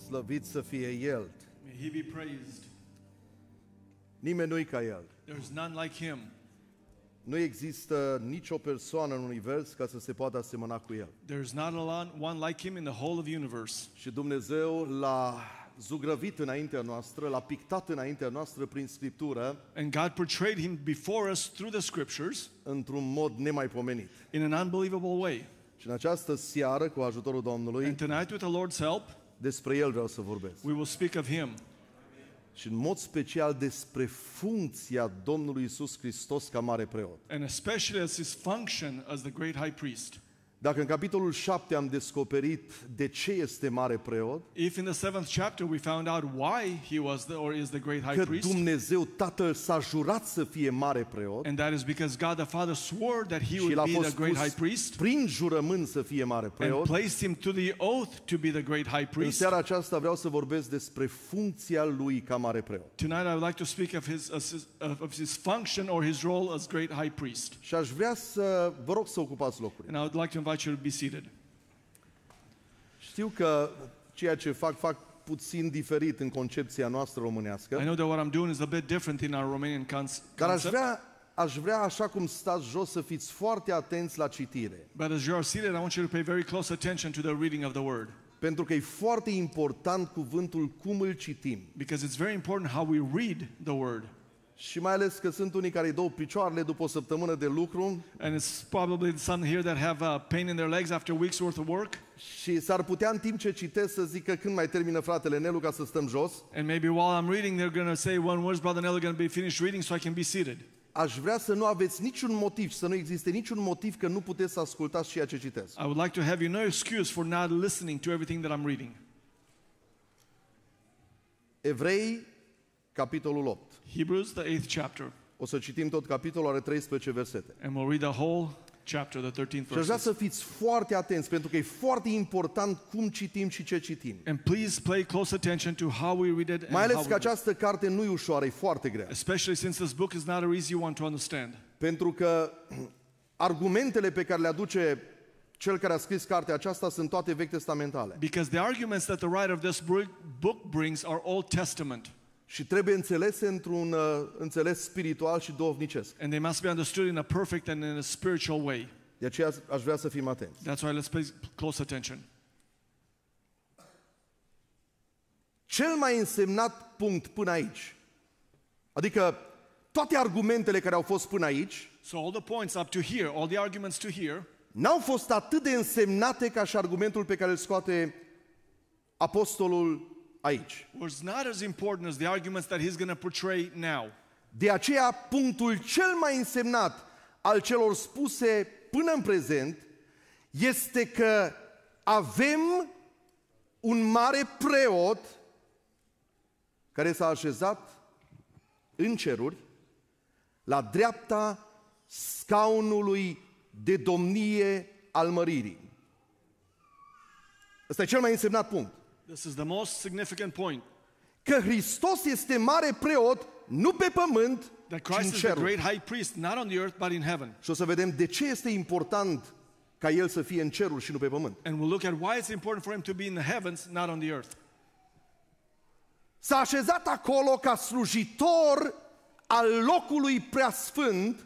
Slăvit să fie El. May He be praised. Nimeni nu-i ca El. There's none like Him. Nu există nicio persoană în univers ca să se poată asemăna cu El. There's not one like Him in the whole of universe. Și Dumnezeu l-a zugrăvit înaintea noastră, l-a pictat înaintea noastră prin Scriptură. And God portrayed Him before us through the Scriptures. Într-un mod nemaipomenit. In an unbelievable way. Și în această seară, cu ajutorul Domnului, and tonight, with the Lord's help, despre El vreau să vorbesc. We will speak of Him. Și în mod special despre funcția Domnului Isus Hristos ca mare preot. And especially as His function as the great high priest. Dacă în capitolul șapte am descoperit de ce este mare preot, if in the seventh chapter we found out why he was the, or is the great high priest, că Dumnezeu Tatăl s-a jurat să fie mare preot, and that is because God the Father swore that he would be the great high priest, prin jurământ să fie mare preot, and placed him to the oath to be the great high priest. În seara aceasta vreau să vorbesc despre funcția lui ca mare preot. Tonight I would like to speak of his of his function or his role as great high priest. Și aș vrea să vă rog să ocupați locurile. And I would like to Știu că ceea ce fac, fac puțin diferit în concepția noastră românească. I know that what I'm doing is a bit different in our Romanian concept. Dar aș vrea, aș vrea, așa cum stați jos, să fiți foarte atenți la citire. But as you are seated, I want you to pay very close attention to the reading of the word. Pentru că e foarte important cuvântul cum îl citim. Because it's very important how we read the word. Și mai ales că sunt unii care îi dau picioarele după o săptămână de lucru. And it's probably some here that have a pain in their legs after weeks worth of work. Și s-ar putea în timp ce citesc să zică când mai termină fratele Nelu ca să stăm jos. And maybe while I'm reading they're going to say one word, brother Nelu, going to be finished reading so I can be seated. Aș vrea să nu aveți niciun motiv, să nu existe niciun motiv că nu puteți să ascultați ceea ce citesc. I would like to have you no excuse for not listening to everything that I'm reading. Evrei capitolul opt. Hebrews, the eighth chapter. O să citim tot capitolul, are treisprezece versete. And we'll read the whole chapter, the thirteenth verse. Și vreau să fiți foarte atenți, pentru că e foarte important cum citim și ce citim. And please pay close attention to how we read it. Mai ales că această carte nu e ușoară, e foarte grea. Especially since this book is not an easy one to understand. Pentru că argumentele pe care le aduce cel care a scris cartea aceasta sunt toate vechi testamentale. Because the arguments that the writer of this book brings are Old Testament. Și trebuie înțelese într-un uh, înțeles spiritual și duhovnicesc. And they must be understood in a perfect and in a spiritual way. De aceea aș vrea să fim atenți. That's why let's pay close attention. Cel mai însemnat punct până aici, adică toate argumentele care au fost până aici, so all the points up to here, all the arguments to here, n-au fost atât de însemnate ca și argumentul pe care îl scoate apostolul aici. Was not as important as the arguments that he's going to portray now. De aceea punctul cel mai însemnat al celor spuse până în prezent este că avem un mare preot care s-a așezat în ceruri la dreapta scaunului de domnie al măririi. Ăsta e cel mai însemnat punct. This is the most significant point. Că Hristos este mare preot nu pe pământ, ci în ceruri. Și o să vedem de ce este important ca El să fie în ceruri și nu pe pământ. S-a așezat acolo ca slujitor al locului preasfânt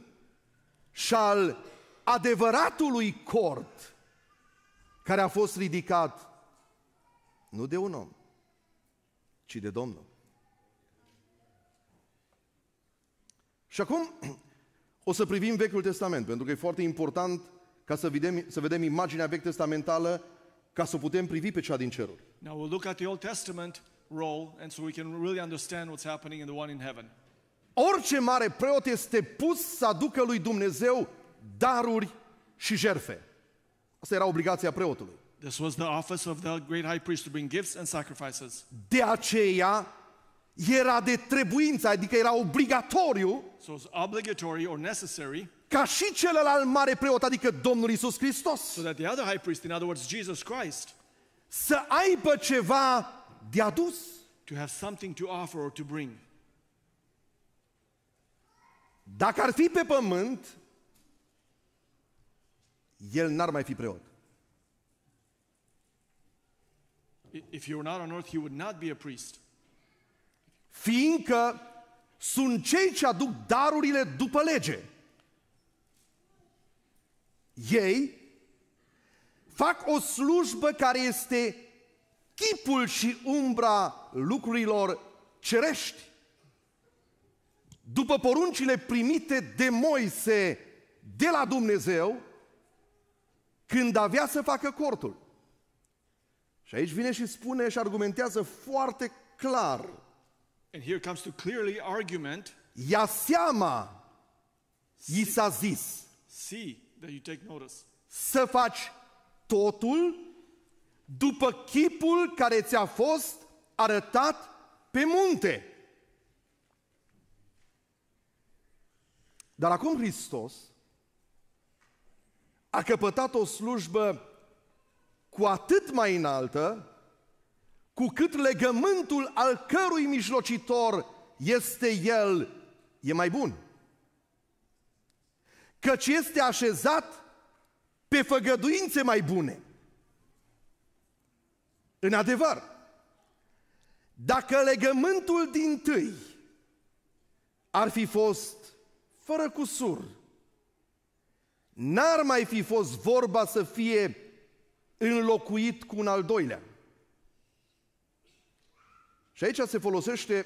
și al adevăratului cort care a fost ridicat nu de un om, ci de Domnul. Și acum o să privim Vechiul Testament, pentru că e foarte important ca să vedem, să vedem imaginea vechi testamentală, ca să o putem privi pe cea din ceruri. Now we'll look at the Old Testament role and so we can really understand what's happening in the one in heaven. Orice mare preot este pus să aducă lui Dumnezeu daruri și jertfe. Asta era obligația preotului. This was the office of the great high priest to bring gifts and sacrifices. De aceea era de trebuință, adică era obligatoriu, so it was obligatory or necessary, ca și celălalt mare preot, adică Domnul Isus Hristos, so that the other high priest, in other words Jesus Christ, să aibă ceva de adus, to have something to offer or to bring. Dacă ar fi pe pământ, el n-ar mai fi preot. If you were not on earth, you would not be a priest. Fiindcă sunt cei ce aduc darurile după lege. Ei fac o slujbă care este chipul și umbra lucrurilor cerești. După poruncile primite de Moise de la Dumnezeu, când avea să facă cortul. Și aici vine și spune și argumentează foarte clar. And here comes to clearly argument. Ia seama, i s-a zis. See that you take notice. Să faci totul după chipul care ți-a fost arătat pe munte. Dar acum Hristos a căpătat o slujbă cu atât mai înaltă, cu cât legământul al cărui mijlocitor este El, e mai bun. Căci este așezat pe făgăduințe mai bune. În adevăr, dacă legământul dintâi ar fi fost fără cusur, n-ar mai fi fost vorba să fie înlocuit cu un al doilea. Și aici se folosește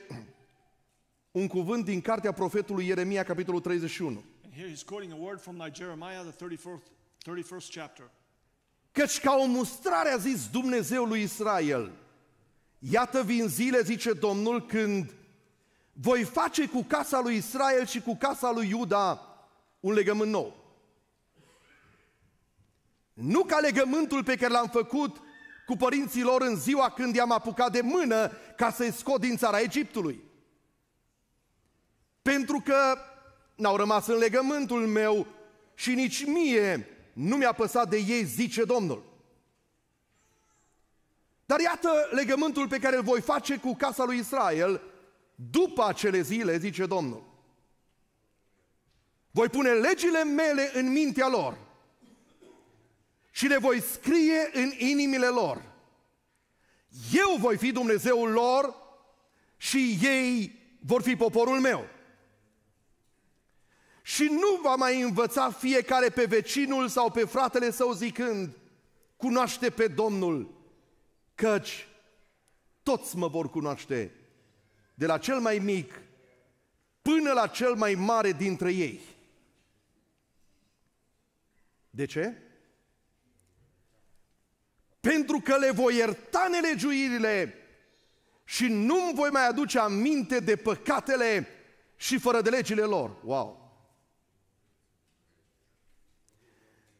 un cuvânt din cartea profetului Ieremia, capitolul treizeci și unu. Căci ca o mustrare a zis Dumnezeu lui Israel, iată vin zile, zice Domnul, când voi face cu casa lui Israel și cu casa lui Iuda un legământ nou. Nu ca legământul pe care l-am făcut cu părinții lor în ziua când i-am apucat de mână ca să-i scot din țara Egiptului. Pentru că n-au rămas în legământul meu și nici mie nu mi-a păsat de ei, zice Domnul. Dar iată legământul pe care îl voi face cu casa lui Israel după acele zile, zice Domnul. Voi pune legile mele în mintea lor și le voi scrie în inimile lor. Eu voi fi Dumnezeul lor și ei vor fi poporul meu. Și nu va mai învăța fiecare pe vecinul sau pe fratele său zicând, cunoaște pe Domnul, căci toți mă vor cunoaște, de la cel mai mic până la cel mai mare dintre ei. De ce? Pentru că le voi ierta nelegiuirile și nu-mi voi mai aduce aminte de păcatele și fără de legile lor. Wow!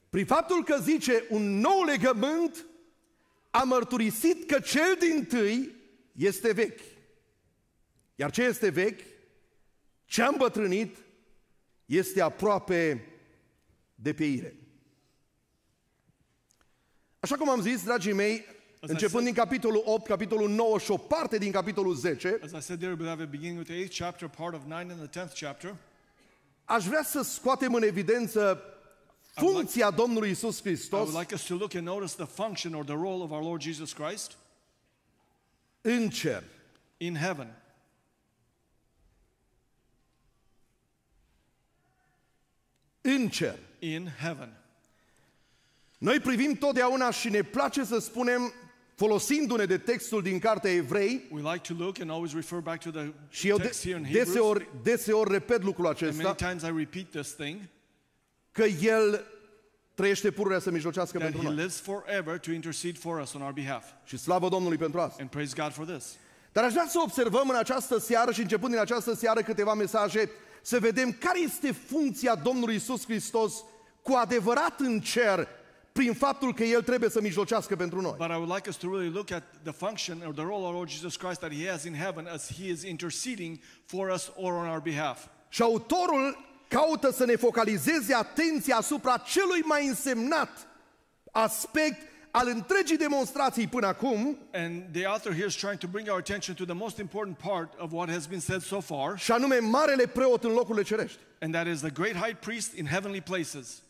Prin faptul că zice un nou legământ, a mărturisit că cel dintâi este vechi. Iar ce este vechi, ce a îmbătrânit, este aproape de pieire. Așa cum am zis, dragii mei, începând din capitolul opt, capitolul nouă și o parte din capitolul zece, aș vrea să scoatem în evidență funcția Domnului Isus Hristos în cer. În cer. Noi privim totdeauna și ne place să spunem, folosindu-ne de textul din cartea Evrei, și eu deseori, deseori repet lucrul acesta, că El trăiește pururea să mijlocească pentru noi. Și slavă Domnului pentru asta. Dar aș vrea să observăm în această seară și începând din această seară câteva mesaje, să vedem care este funcția Domnului Isus Hristos cu adevărat în cer, prin faptul că El trebuie să mijlocească pentru noi. But I would like us to really look at the function or the role of Lord Jesus Christ that He has in heaven as He is interceding for us or on our behalf. Și autorul caută să ne focalizeze atenția asupra celui mai însemnat aspect al întregii demonstrații până acum. And the author here is trying to bring our attention to the most important part of what has been said so far. Și anume marele preot în locurile cerești. And that is the great high priest in heavenly places.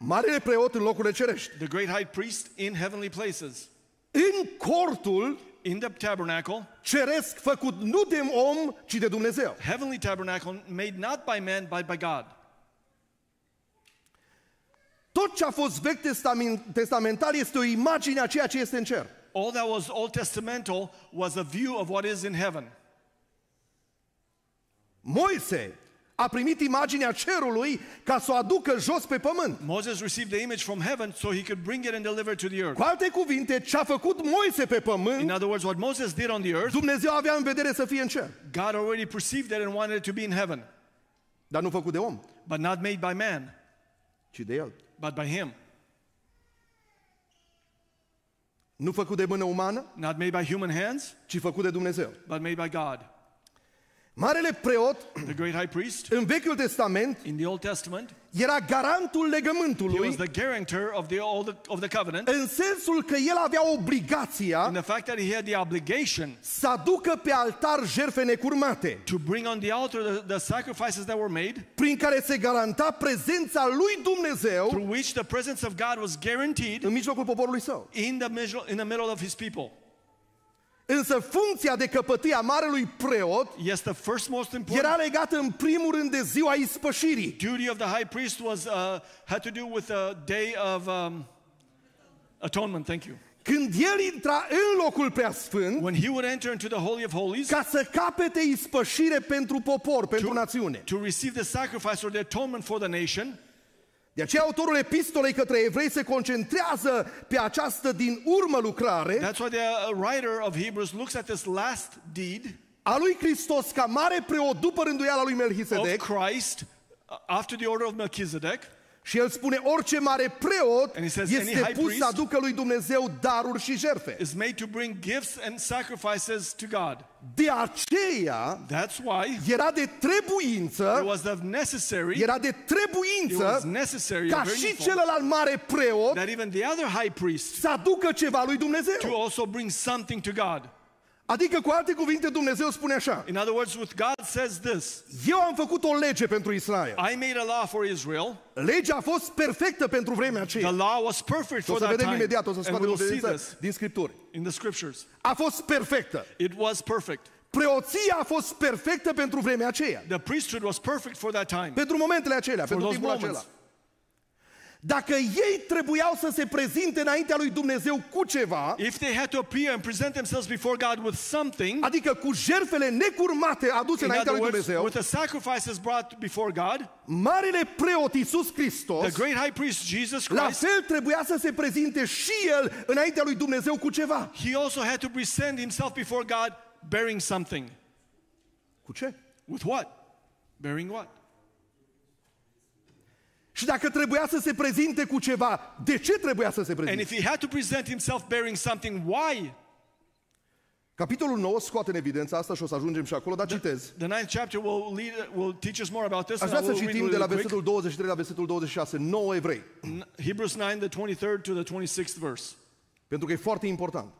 Marele preot în locurile cerești. The great high priest in heavenly places. în cortul in the tabernacle, ceresc, făcut nu de om, ci de Dumnezeu. Heavenly tabernacle made not by man, but by God. Tot ce a fost vechi testamental este o imagine a ceea ce este în cer. All that was Old Testamental was a view of what is in heaven. Moise a primit imaginea cerului ca să o aducă jos pe pământ. Moses received the image from heaven so he could bring it and deliver it to the earth. Cu alte cuvinte, ce a făcut Moise pe pământ? In other words, what Moses did on the earth. Dumnezeu avea în vedere să fie în cer. God already perceived that and wanted it to be in heaven. Dar nu făcut de om. But not made by man. Ci de el. But by him. Nu făcut de mână umană. Not made by human hands. Ci făcut de Dumnezeu. But made by God. Marele preot, the great high priest, în Vechiul Testament, in the Old Testament, era garantul legământului. He was the guarantor of the old, of the covenant. În sensul că el avea obligația, in the fact that he had the obligation, să aducă pe altar jertfe necurmate, to bring on the altar the, the sacrifices that were made, prin care se garanta prezența lui Dumnezeu, through which the presence of God was guaranteed, în mijlocul poporului său, in the middle, in the middle of his people. Însă funcția de căpătâi a marelui preot era legată în primul rând de ziua ispășirii. Duty of the high priest was uh, had to do with the day of um, atonement. Thank you. Când el intra în locul preasfânt, when he would enter into the holy of holies, ca să capete ispășire pentru popor, pentru to, națiune. To receive the sacrifice or the atonement for the nation. De aceea autorul epistolei către evrei se concentrează pe această din urmă lucrare. That's why the writer of Hebrews looks at this last deed a lui Hristos ca mare preot după rânduiala lui Melchizedek. Of Christ after the order of Melchizedek. Și el spune orice mare preot este pus să aducă lui Dumnezeu daruri și jertfe. Is made to bring gifts and sacrifices to God. De aceea, that's why, era de trebuință, it was necessary, era de trebuință ca și celălalt mare preot, that even the other high priest, să aducă ceva lui Dumnezeu. To also bring something to God. Adică cu alte cuvinte Dumnezeu spune așa. In other words, with God says this. Eu am făcut o lege pentru Israel. I made a law for Israel. Legea a fost perfectă pentru vremea aceea. The law was perfect for that time. Imediat o să scoatem din scripturi. In the scriptures. A fost perfectă. It was perfect. Preoția a fost perfectă pentru vremea aceea. The priesthood was perfect for that time. Pentru momentele acelea, for pentru timpul acela. Dacă ei trebuiau să se prezinte înaintea lui Dumnezeu cu ceva, if they had to appear and present themselves before God with something, adică cu jertfele necurmate aduse înaintea lui Dumnezeu, with the sacrifices brought before God, marele preot Isus Hristos, the great high priest Jesus Christ, la fel trebuia să se prezinte și el înaintea lui Dumnezeu cu ceva. He also had to present himself before God bearing something. Cu ce? With what? Bearing what? Și dacă trebuia să se prezinte cu ceva, de ce trebuia să se prezinte? And if he had to present himself bearing something, why? Capitolul nouă scoate în evidență asta și o să ajungem și acolo, dar citez. The ninth chapter will lead, will teach us more about this. Aș vrea să citim de la versetul douăzeci și trei la versetul douăzeci și șase, nouă Evrei. Hebrews nine, the twenty-third to the twenty-sixth verse. Pentru că e foarte important.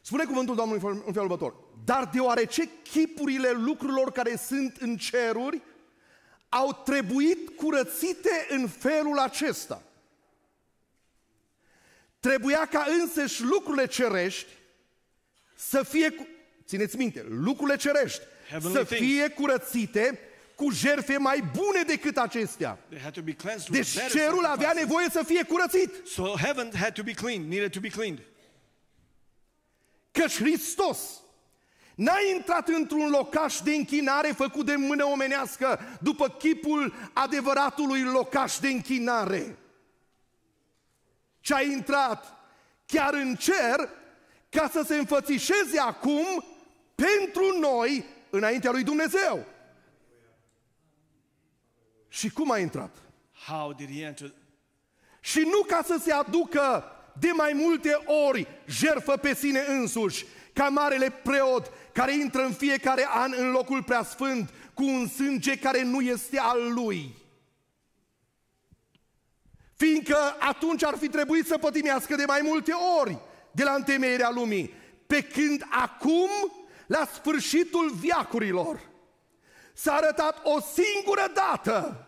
Spune cuvântul Domnului în felul următor: dar deoarece chipurile lucrurilor care sunt în ceruri au trebuit curățite în felul acesta, trebuia ca însăși lucrurile cerești să fie, țineți minte, lucrurile cerești să fie curățite cu jertfe mai bune decât acestea. Deci cerul avea nevoie să fie curățit. Căci Hristos n-a intrat într-un locaș de închinare făcut de mână omenească după chipul adevăratului locaș de închinare, ci a intrat chiar în cer ca să se înfățișeze acum pentru noi înaintea lui Dumnezeu. Și cum a intrat? How did he enter? Și nu ca să se aducă de mai multe ori jertfă pe sine însuși, ca marele preot care intră în fiecare an în locul preasfânt cu un sânge care nu este al lui. Fiindcă atunci ar fi trebuit să pătimească de mai multe ori de la întemeierea lumii, pe când acum, la sfârșitul veacurilor, s-a arătat o singură dată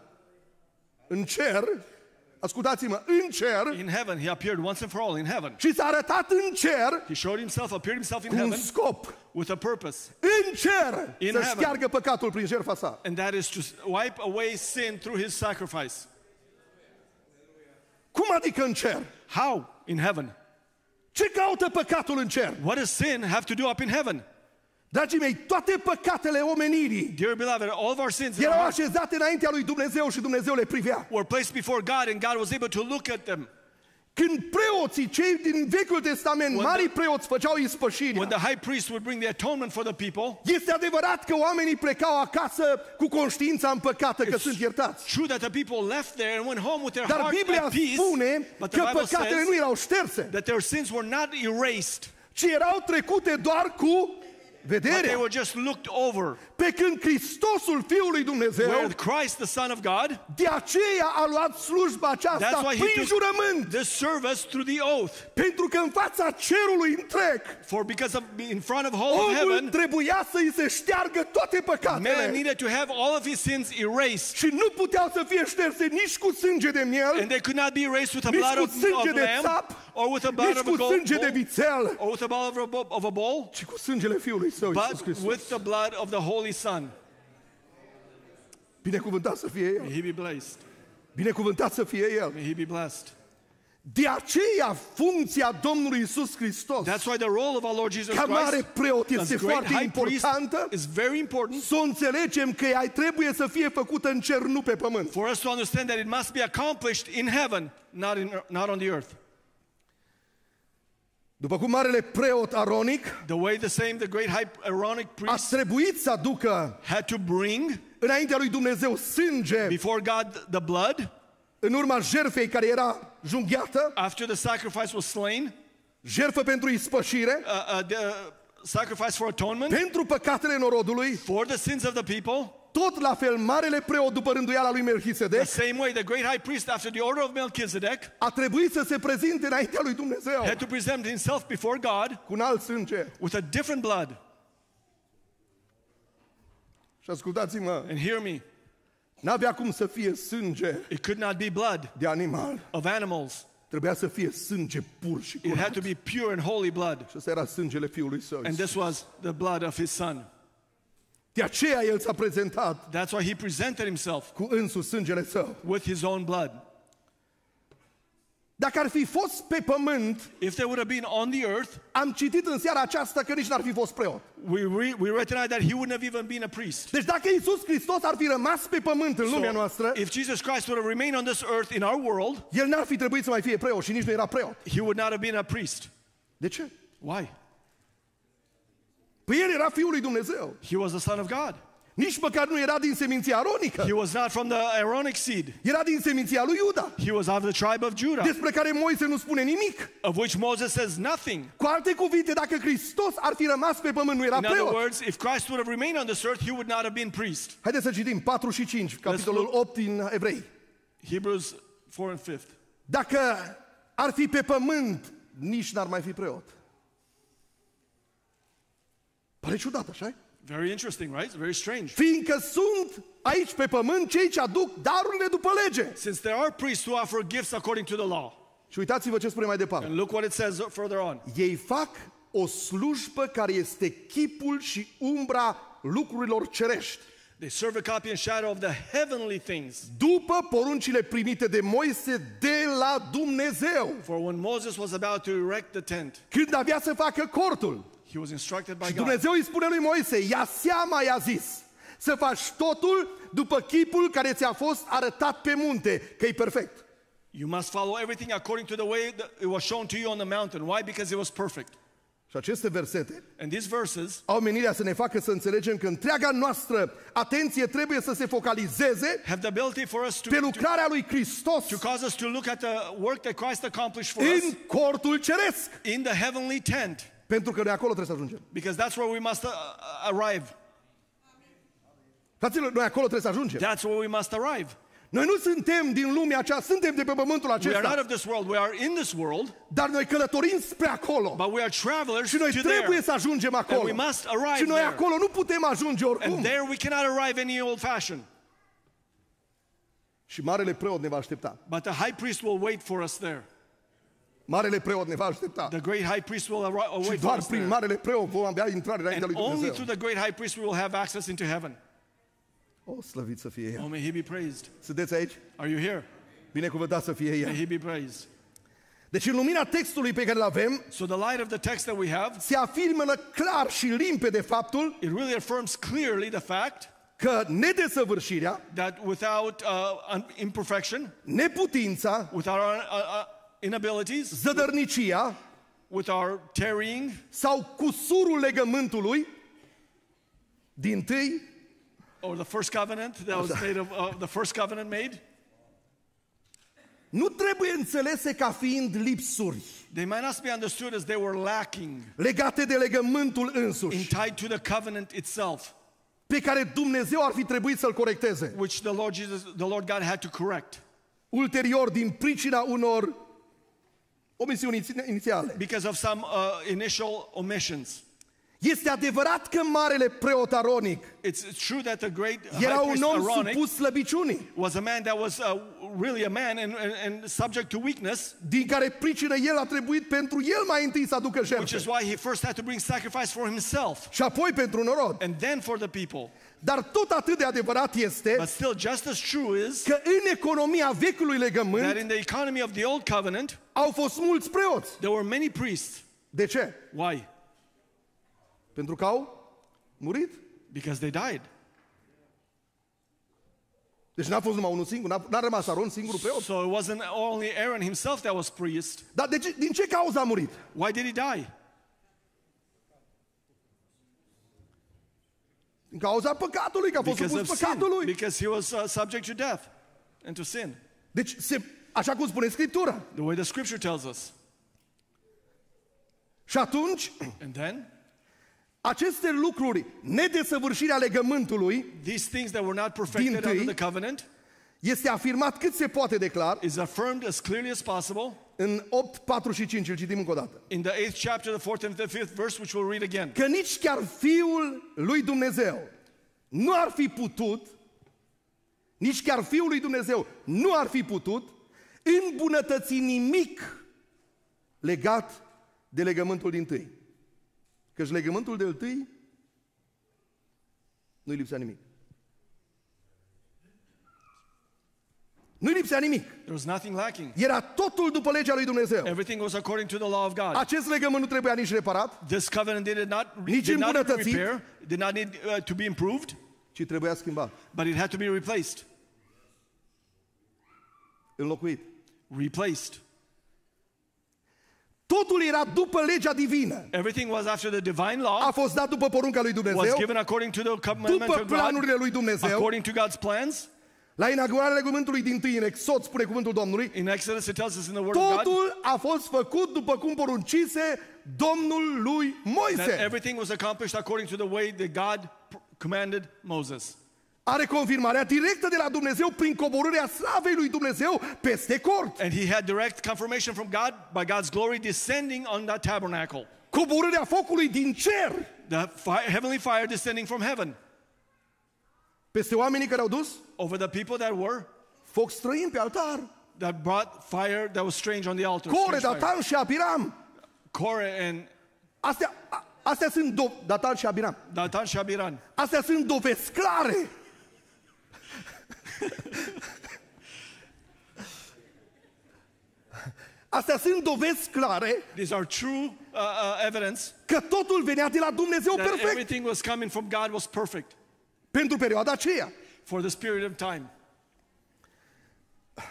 în cer Ascultați-mă, în cer. In heaven he appeared once and for all in heaven. Și s-a arătat în cer. He showed himself, appeared himself in heaven. Cu un scop. With a purpose. În cer in să șteargă păcatul prin jertfa sa. And that is to wipe away sin through his sacrifice. Cum adică în cer? How in heaven? Ce caută păcatul în cer? What does sin have to do up in heaven? Dragii mei, toate păcatele omenirii erau așezate înaintea lui Dumnezeu și Dumnezeu le privea. Când preoții, cei din Vechiul Testament, marii preoți făceau ispășirea, este adevărat că oamenii plecau acasă cu conștiința împăcată că sunt iertați. Dar Biblia spune că păcatele nu erau șterse, ci erau trecute doar cu vederea. But they were just looked over. Pe când Hristosul, Fiul lui Dumnezeu, where Christ, the Son of God, de aceea a luat slujba aceasta prin jurământ, the service through the oath. Pentru că în fața cerului întreg, for because of, in front of whole of heaven, trebuia să îi se șteargă toate păcatele. Man needed to have all of his sins erased. Și nu puteau să fie șterse nici cu sânge de miel, and they could not be erased with a blood of, of lamb, țap, or with a blood of a goat, vițel, or with a blood of a, of a bull, ci cu sângele Fiului. But with the blood of the Holy Son. Binecuvântat să fie El. May he be blessed. Binecuvântat să fie El. May he be blessed. De aceea funcția Domnului Isus Hristos, that's why the role of our Lord Jesus Christ, ca mare preot este foarte importantă. Is very important. Să înțelegem că ea trebuie să fie făcută în cer, nu pe pământ. For us to understand that it must be accomplished in heaven, not in, not on the earth. După cum marele preot aronic a trebuit să aducă înaintea lui Dumnezeu sânge în urma jertfei care era junghiată, jertfă pentru ispășire, pentru păcatele norodului, tot la fel marele preot după rânduiala lui Melchizedek, the same way the great high priest after the order of Melchizedek, a trebuit să se prezinte înaintea lui Dumnezeu, had to present himself before God, cu un alt sânge, with a different blood. Și ascultați-mă, and hear me, n-avea cum să fie sânge, it could not be blood, de animal, of animals. Trebuia să fie sânge pur și curat. It had to be pure and holy blood. Și asta era sângele Fiului Său. And this was the blood of his Son. De aceea el s-a prezentat, that's why he presented himself, cu însuși sângele său, with his own blood. Dacă ar fi fost pe pământ, if they would have been on the earth, am citit în seara aceasta că nici n-ar fi fost preot. We, we, we recognize that he wouldn't have even been a priest. Deci dacă Iisus Hristos ar fi rămas pe pământ în lumea noastră, if Jesus Christ would have remained on this earth in our world, el n-ar fi trebuit să mai fie preot și nici nu era preot. He would not have been a priest. De ce? Why? El era Fiul lui Dumnezeu. He was the Son of God. Nici măcar nu era din seminția aronică. He was not from the Aaronic seed. Era din seminția lui Iuda. He was of the tribe of Judah. Despre care Moise nu spune nimic. Of which Moses says nothing. Cu alte cuvinte, dacă Hristos ar fi rămas pe pământ, nu era preot. In other words, if Christ would have remained on this earth, he would not have been priest. Haideți să citim patru și cinci, capitolul opt din Evrei. Hebrews patru and cinci. Dacă ar fi pe pământ, nici n-ar mai fi preot. Pare ciudat, așa-i? Very interesting, right? Very strange. Fiindcă sunt aici pe pământ cei ce aduc darurile după lege. Since there are priests who offer gifts according to the law. Și uitați-vă ce spune mai departe. And look what it says further on. Ei fac o slujbă care este chipul și umbra lucrurilor cerești. They serve a copy and shadow of the heavenly things. După poruncile primite de Moise de la Dumnezeu. For when Moses was about to erect the tent. Când avea să facă cortul. He was instructed by God. Și Dumnezeu îi spune lui Moise, ia seama, i-a zis, să faci totul după chipul care ți-a fost arătat pe munte, că e perfect. You must follow everything according to the way it was shown to you on the mountain. Why? Because it was perfect. Și aceste versete au menirea să ne facă să înțelegem că întreaga noastră atenție trebuie să se focalizeze pe lucrarea lui Hristos în cortul ceresc. In the heavenly tent. Pentru că de acolo trebuie să ajungem. Because that's where we must arrive. Fraților, noi acolo trebuie să ajungem. That's where we must arrive. Noi nu suntem din lumea aceasta, suntem de pe pământul acesta. We are not of this world, we are in this world. Dar noi călătorim spre acolo. But we are travelers. Și noi trebuie să ajungem acolo. We must arrive. Și noi acolo nu putem ajunge oricum. And there we cannot arrive any old fashion. Și marele preot ne va aștepta. But the high priest will wait for us there. Marele preot ne va aștepta. The great high priest will wait for us there. Și doar prin marele preot vom avea intrare înaintea lui Dumnezeu. And only through the great high priest we will have access into heaven. O, slăvit să fie El. Oh, may he be praised. Sunteți aici? Are you here? Binecuvântat să fie El. May he be praised. Deci în lumina textului pe care îl avem, so the light of the text that we have, se afirmă clar și limpede faptul, it really affirms clearly the fact, că nedesăvârșirea, that without uh, imperfection, neputința, with our uh, uh, inabilities, zădărnicia, with our tarrying, sau cusurul legământului din tâi, or the first covenant that was made of uh, the first covenant made, nu trebuie înțelese ca fiind lipsuri. They might not be understood as they were lacking, legate de legământul însuși, tied to the covenant itself, pe care Dumnezeu ar fi trebuit să-l corecteze, which the Lord Jesus, the Lord God had to correct. Ulterior, din pricina unor omisiuni inițiale. Because of some uh, initial omissions. Este adevărat că marele preot aronic era un om supus slăbiciunii, din care pricină el a trebuit pentru el mai întâi să aducă jertfe și apoi pentru norod. Dar tot atât de adevărat este că în economia vechiului legământ au fost mulți preoți. De ce? Pentru că au murit. Because they died. Deci n-a fost numai unul singur, n-a rămas Aaron singurul preot. So it wasn't only Aaron himself that was priest. Dar de ce, din ce cauză a murit? Why did he die? Din cauza păcatului, că a fost supus păcatului. Because he was uh, subject to death and to sin. Deci, se, așa cum spune Scriptura. The way the Scripture tells us. Și atunci, and then, aceste lucruri, nedesăvârșirea legământului, these things that were not perfected din tâi, under the covenant, este afirmat cât se poate de clar, is affirmed as clearly as possible, în opt, patru și cinci, îl citim încă o dată, in the eighth chapter, the fourth and the fifth verse, which we'll read again, că nici chiar Fiul lui Dumnezeu nu ar fi putut, nici chiar Fiul lui Dumnezeu nu ar fi putut îmbunătăți nimic legat de legământul din tâi. Căci legământul de întâi nu-i lipsea nimic. Nu-i lipsea nimic. There was nothing lacking. Era totul după legea lui Dumnezeu. Everything was according to the law of God. Acest legământ nu trebuia nici reparat, this covenant did not, nici did not repair, did not need uh, to be improved, ci trebuia schimbat. But it had to be replaced. Înlocuit. Replaced. Totul era după legea divină. Everything was after the divine law. A fost dat după porunca lui Dumnezeu. Was given according to the commandment of God. După planurile lui Dumnezeu. According to God's plans. La inaugurarea legământului din tâi, în Exod, spune cuvântul Domnului, in Exodus, it tells us in the word of God, totul a fost făcut după cum poruncise Domnul lui Moise. Everything was accomplished according to the way that God commanded Moses. Are confirmarea directă de la Dumnezeu prin coborârea slavei lui Dumnezeu peste cort. And he had direct confirmation from God by God's glory descending on that tabernacle. Coborârea focului din cer. The fire, heavenly fire descending from heaven. Peste oamenii care au dus, over the people that were, foc străin pe altar, that brought fire that was strange on the altar. Core, Datan și Abiram. Core and Astea astea sunt do, Datan și Abiram. Datan și Abiram. Astea sunt dovezi clare. Astea sunt dovezi clare, these are true uh, uh, evidence, că totul venea de la Dumnezeu perfect. Everything was coming from God was perfect. Pentru perioada aceea. For this period of time.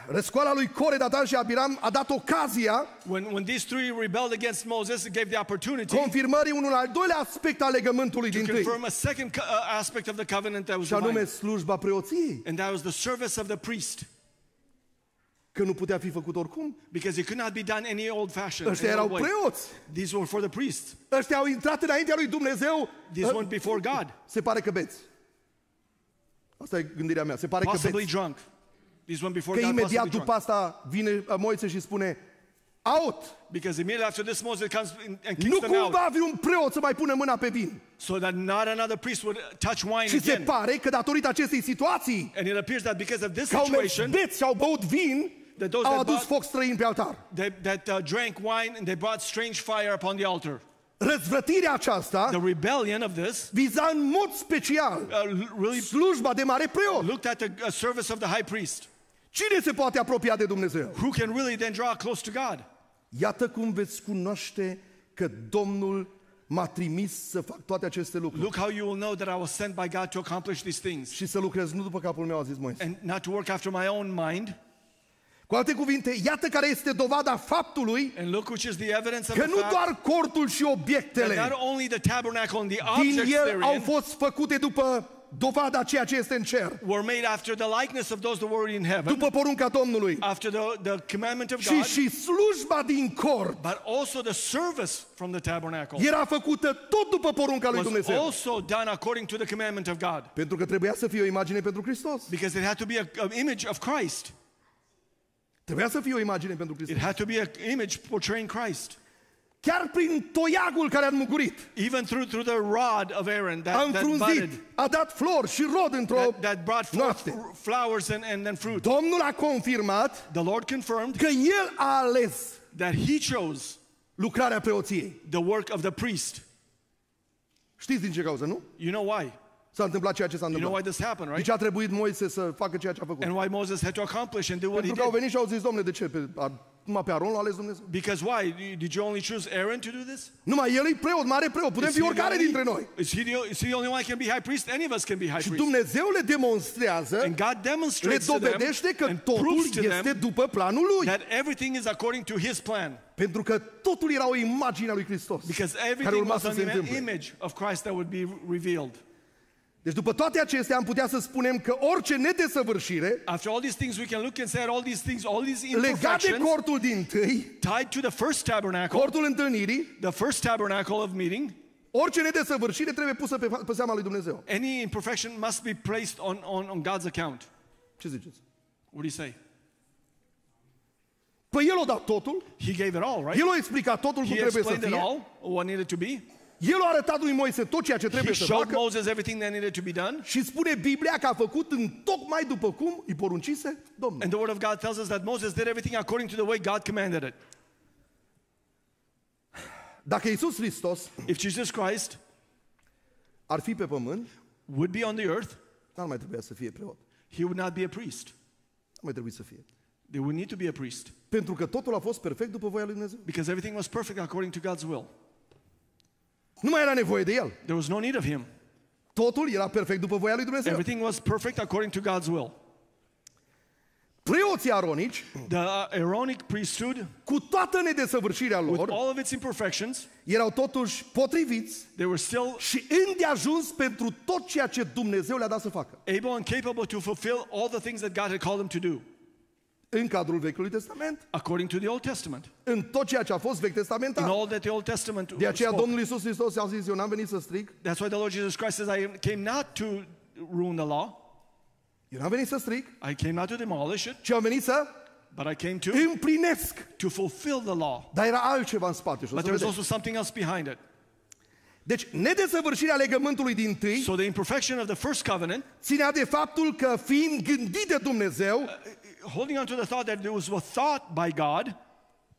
Răscoala lui Core, Datan și Abiram a dat ocazia, when, when these three rebelled against Moses, it gave the opportunity, confirmării unul al doilea aspect al legământului din tâi, și anume slujba preoției, and that was the service of the priest, că nu putea fi făcut oricum, because it could not be done any old fashioned. Ăștia erau preoți. These were for the priests. Ăștia au intrat înaintea lui Dumnezeu. These went before God. Se pare că beți. Asta e gândirea mea. Se pare că beți. Possibly drunk. Că imediat după asta vine Moise și spune, out. Because Emilia after this Moses comes and, and kicks them out. Nu cumva vreun preot să mai pună mâna pe vin. So that not another priest would touch wine again. Și se pare că datorită acestei situații, and it appears that because of this situation, au băut vin, au adus foc străin pe altar. They, that uh, drank wine and they brought strange fire upon the altar. Răzvrătirea aceasta viza în mod special uh, really slujba de mare preot. Looked at the uh, service of the high priest. Cine se poate apropia de Dumnezeu? Who can really then draw close to God? Iată cum veți cunoaște că Domnul m-a trimis să fac toate aceste lucruri. Look how you will know that I was sent by God to accomplish these things. Și să lucrez nu după capul meu, a zis Moise. And not to work after my own mind. Cu alte cuvinte, iată care este dovada faptului că nu doar cortul și obiectele din el au fost făcute după dovada ceea ce este în cer, după porunca Domnului, și și slujba din cort era făcută tot după porunca lui Dumnezeu, pentru că trebuia să fie o imagine pentru Hristos. Trebuia să fie o imagine pentru Hristos. It had to be an image portraying Christ. Chiar prin toiagul care a înmugurit, even through through the rod of Aaron that, a înfrunzit, that budded, a dat flori și rod într-o noapte. Flowers and, and then fruit. Domnul a confirmat, the Lord confirmed, că el a ales, that he chose, lucrarea preoției, the work of the priest. Știți din ce cauză, nu? You know why? S-a întâmplat ceea ce s-a întâmplat. You know why this happened, right? Deci a trebuit Moise să facă ceea ce a făcut. And why Moses had to accomplish and do what he did. Pentru că au venit și au zis, Domnule, de ce? Pe, a, numai pe Aaron l-a ales Dumnezeu? Because why? Did you only choose Aaron to do this? Numai el e preot, mare preot. Putem fi oricare dintre noi. Is he the, is he the only one can be high priest? Any of us can be high priest. Și Dumnezeu le demonstrează, and God demonstrates le dovedește că totul este după planul lui. That everything is according to his plan. Pentru că totul era o imagine a lui Hristos, care urma să se întâmple. Image of Christ that would be revealed. Deci după toate acestea am putea să spunem că orice nedesăvârșire legat de cortul din tâi, cortul întâlnirii, the first tabernacle of meeting, orice nedesăvârșire trebuie pusă pe, pe seama lui Dumnezeu. Any imperfection must be placed on, on, on God's account. Ce ziceți? What do you say? Păi el a dat totul, he gave it all, right? El a explicat totul cum trebuie să fie. All, what needed to be. El a arătat lui Moise tot ceea ce trebuie să facă. Și spune Biblia că a făcut în tocmai după cum îi poruncise Domnul. And the word of God tells us that Moses did everything according to the way God commanded it. Dacă Isus Hristos, if Jesus Christ, ar fi pe pământ, would be on the earth, n-ar mai trebuia să fie preot. He would not be a priest. N-ar mai trebui să fie. There would need to be a priest. Pentru că totul a fost perfect după voia lui Dumnezeu. Because everything was perfect according to God's will. Nu mai era nevoie de el. There was no need of him. Totul era perfect după voia lui Dumnezeu. Everything was perfect according to God's will. Preoții aronici, the Aaronic priesthood, cu toată nedesăvârșirea lor, with all of its imperfections, erau totuși potriviți, they were still și îndeajuns pentru tot ceea ce Dumnezeu le-a dat să facă. Able and capable to fulfill all the things that God had called them to do. În cadrul Vechiului Testament, according to the Old Testament, în tot ceea ce a fost Vechi Testamental. De aceea Domnul Isus Hristos a zis, eu n-am venit să stric. That's why the Lord Jesus Christ says, I came not to ruin the law. Eu n-am venit să stric. I came not to demolish it. Ci am venit să but I came to împlinesc. To fulfill the law. Dar era altceva în spate. But there was also something else behind it. Deci, nedesăvârșirea legământului din tâi, so the imperfection of the first covenant, ținea de faptul că fiind gândit de Dumnezeu, uh, holding on to the thought that it was a thought by God,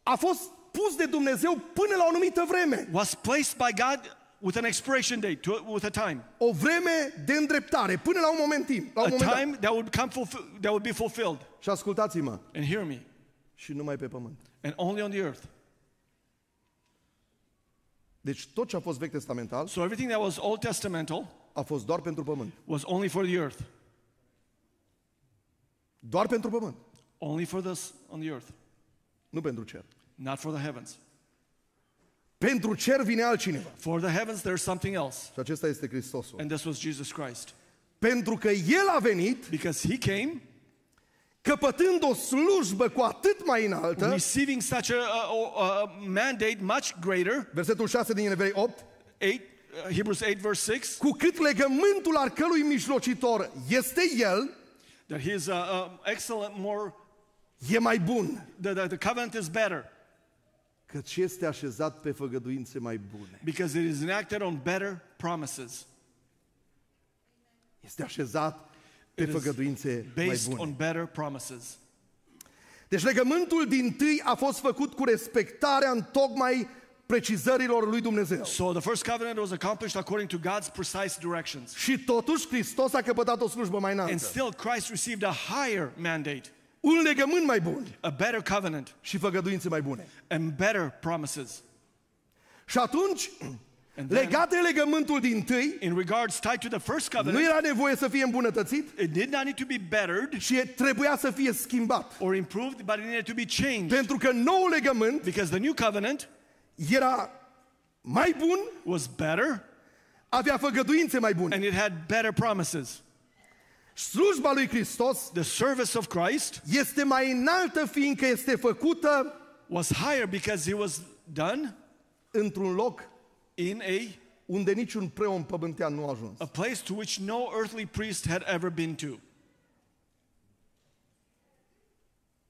a fost pus de Dumnezeu până la o anumită vreme. Was placed by God with an expiration date, to, with a time. O vreme de îndreptare, până la un moment timp, la un moment dat. A time that would come fulfill, that would be fulfilled. Și ascultați-mă. And hear me. Și numai pe pământ. And only on the earth. Deci tot ce a fost Vechi Testamental, so everything that was Old Testamental, a fost doar pentru pământ. Was only for the earth. Doar pentru pământ. Only for this on the earth. Nu pentru cer. Not for the heavens. Pentru cer vine altcineva. For the heavens there's something else. Și acesta este Hristosul. And this was Jesus Christ. Pentru că el a venit, because he came, căpătând o slujbă cu atât mai înaltă, receiving such a, a, a mandate much greater, versetul șase din Evrei opt, opt uh, Hebrews opt verse six, cu cât legământul al călui mijlocitor este el, that he is a, a excellent more, e mai bun, the, the, the covenant is better, căci este așezat pe făgăduințe mai bune. Because it is enacted on better promises. Este așezat pe făgăduințe mai bune. Deci legământul dintâi a fost făcut cu respectarea în tocmai precizărilor lui Dumnezeu. So the first covenant was accomplished according to God's precise directions. Și totuși Hristos a căpătat o slujbă mai înaltă. And still Christ received a higher mandate. Un legământ mai bun. A better covenant. Și făgăduințe mai bune. And better promises. Și atunci, legat de legământul dintâi, in regards tied to the first covenant, nu era nevoie să fie îmbunătățit. It did not need to be bettered. Și trebuia să fie schimbat. Or improved, but it needed to be changed. Pentru că noul legământ, because the new covenant, era mai bun, was better, avea făgăduințe mai bune, and it had better promises. Slujba lui Hristos, the service of Christ, este mai înaltă fiindcă este făcută, was higher because it was done, într-un loc, in a, unde niciun preot pământean nu a ajuns. A place to which no earthly priest had ever been to.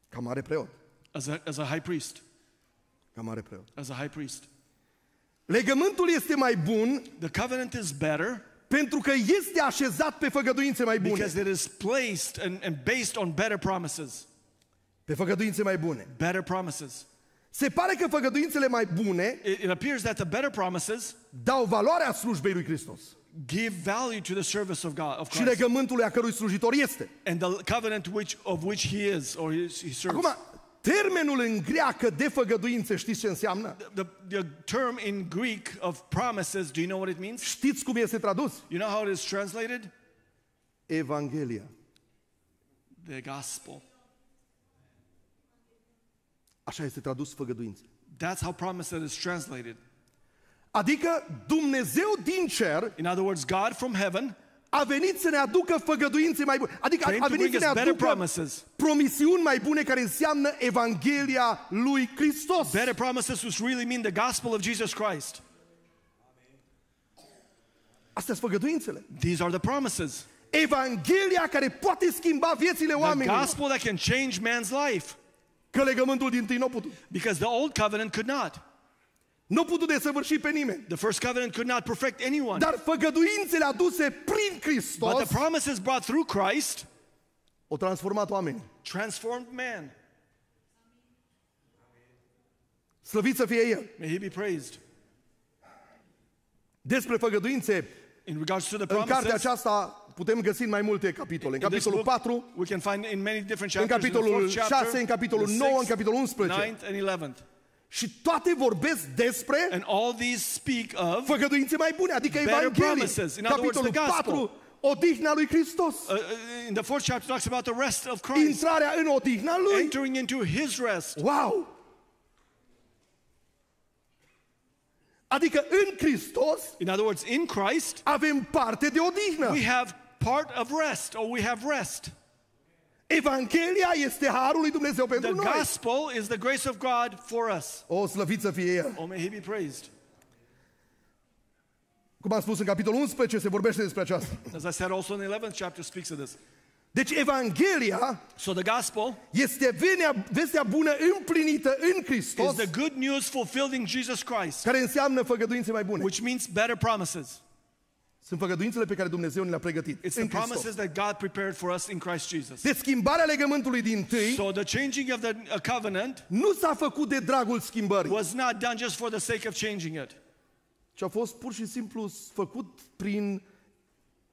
Ca mare preot. As a, as a high priest. Ca mare preot. As a high priest. Legământul este mai bun. The covenant is better. Pentru că este așezat pe făgăduințe mai bune. Because it is placed and, and based on better promises. Pe făgăduințe mai bune. Better promises. Se pare că făgăduințele mai bune, it, it appears that the better promises, dau valoarea slujbei lui Hristos. Give value to the service of God, of Christ. Și legământului a cărui slujitor este. And the covenant which, of which he is or he serves. Acum, termenul în greacă de făgăduințe, știți ce înseamnă? The, the term in Greek of promises, do you know what it means? Știți cum este tradus? You know how it is translated? Evanghelia. The gospel. Așa este tradus făgăduință. That's how promises is translated. Adică Dumnezeu din cer, in other words, God from heaven, a venit să ne aducă făgăduințe mai bune. Adică a venit să ne aducă promisiuni mai bune, care înseamnă Evanghelia lui Hristos. Better promises which really mean the gospel of Jesus Christ. Astea sunt făgăduințele. These are the promises. Evanghelia care poate schimba viețile oamenilor. The gospel that can change man's life. Că legământul dintâi n-a putut. Because the old covenant could not. Nu putea desăvârși pe nimeni. The first covenant could not perfect anyone. Dar făgăduințele aduse prin Hristos, but the promises brought through Christ, o transformat oamenii. Transformed man. Slăvit să fie El. May he be praised. Despre făgăduințe, in regards to the promises, în cartea aceasta putem găsi mai multe capitole. În capitolul patru, în capitolul șase, în capitolul nouă, în capitolul unsprezece. Și toate vorbesc despre făgăduințe mai bune, adică Evanghelie. Capitolul patru, odihna lui Hristos. Intrarea în odihna Lui. Wow! Adică în Hristos, in other words, in Christ, avem parte de odihnă. We have part of rest, or we have rest. Evanghelia este harul lui Dumnezeu pentru noi. The gospel is the grace of God for us. O slăvit să fie El. O may he be praised. Cum am spus, în capitolul unsprezece se vorbește despre aceasta. As I said, also in the eleventh chapter speaks of this. Deci Evanghelia, so the gospel, este vestea bună împlinită în Hristos, is the good news fulfilled in Jesus Christ, care înseamnă făgăduințe mai bune. Which means better promises. Sunt făgăduințele pe care Dumnezeu ne le-a pregătit. It's the promises that God prepared for us in Christ Jesus. De schimbarea legământului dintâi, so the changing of the covenant, nu s-a făcut de dragul schimbării. Was not done just for the sake of changing it. Ci a fost pur și simplu făcut prin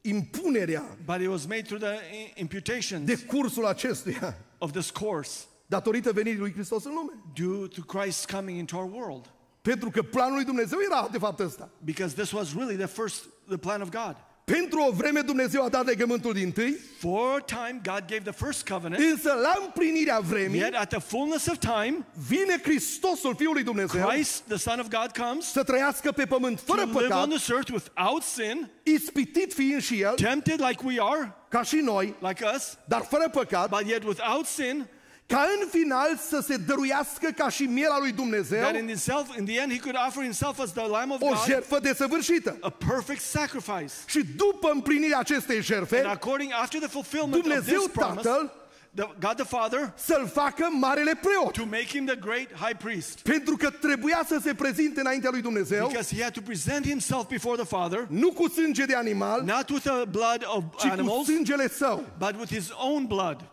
impunerea, but it was made through the imputation, de cursul acestuia, of this course, datorită venirii lui Hristos în lume, due to Christ coming into our world. Pentru că planul lui Dumnezeu era de fapt ăsta. Because this was really the first the plan of God. Pentru o vreme Dumnezeu a dat legământul dintâi. For time God gave the first covenant. Însă la împlinirea vremii, yet at the fullness of time, vine Hristosul, Fiul lui Dumnezeu, Christ, the Son of God, comes, să trăiască pe pământ fără păcat, to live on this earth without sin, ispitit fiind și El, tempted like we are, ca și noi, like us, dar fără păcat, but yet without sin, ca în final să se dăruiască ca și miela lui Dumnezeu, that in himself, in the end, he could offer himself as the Lamb of God, o jertfă desăvârșită. A perfect sacrifice. Și după împlinirea acestei jertfe, and according after the fulfillment Dumnezeu of this promise, Tatăl the, God the Father, să-l facă marele preot. To make him the great high priest. Pentru că trebuia să se prezinte înaintea lui Dumnezeu. Because he had to present himself before the Father. Nu cu sânge de animal, not with the blood of ci animals, cu sângele său. But with his own blood.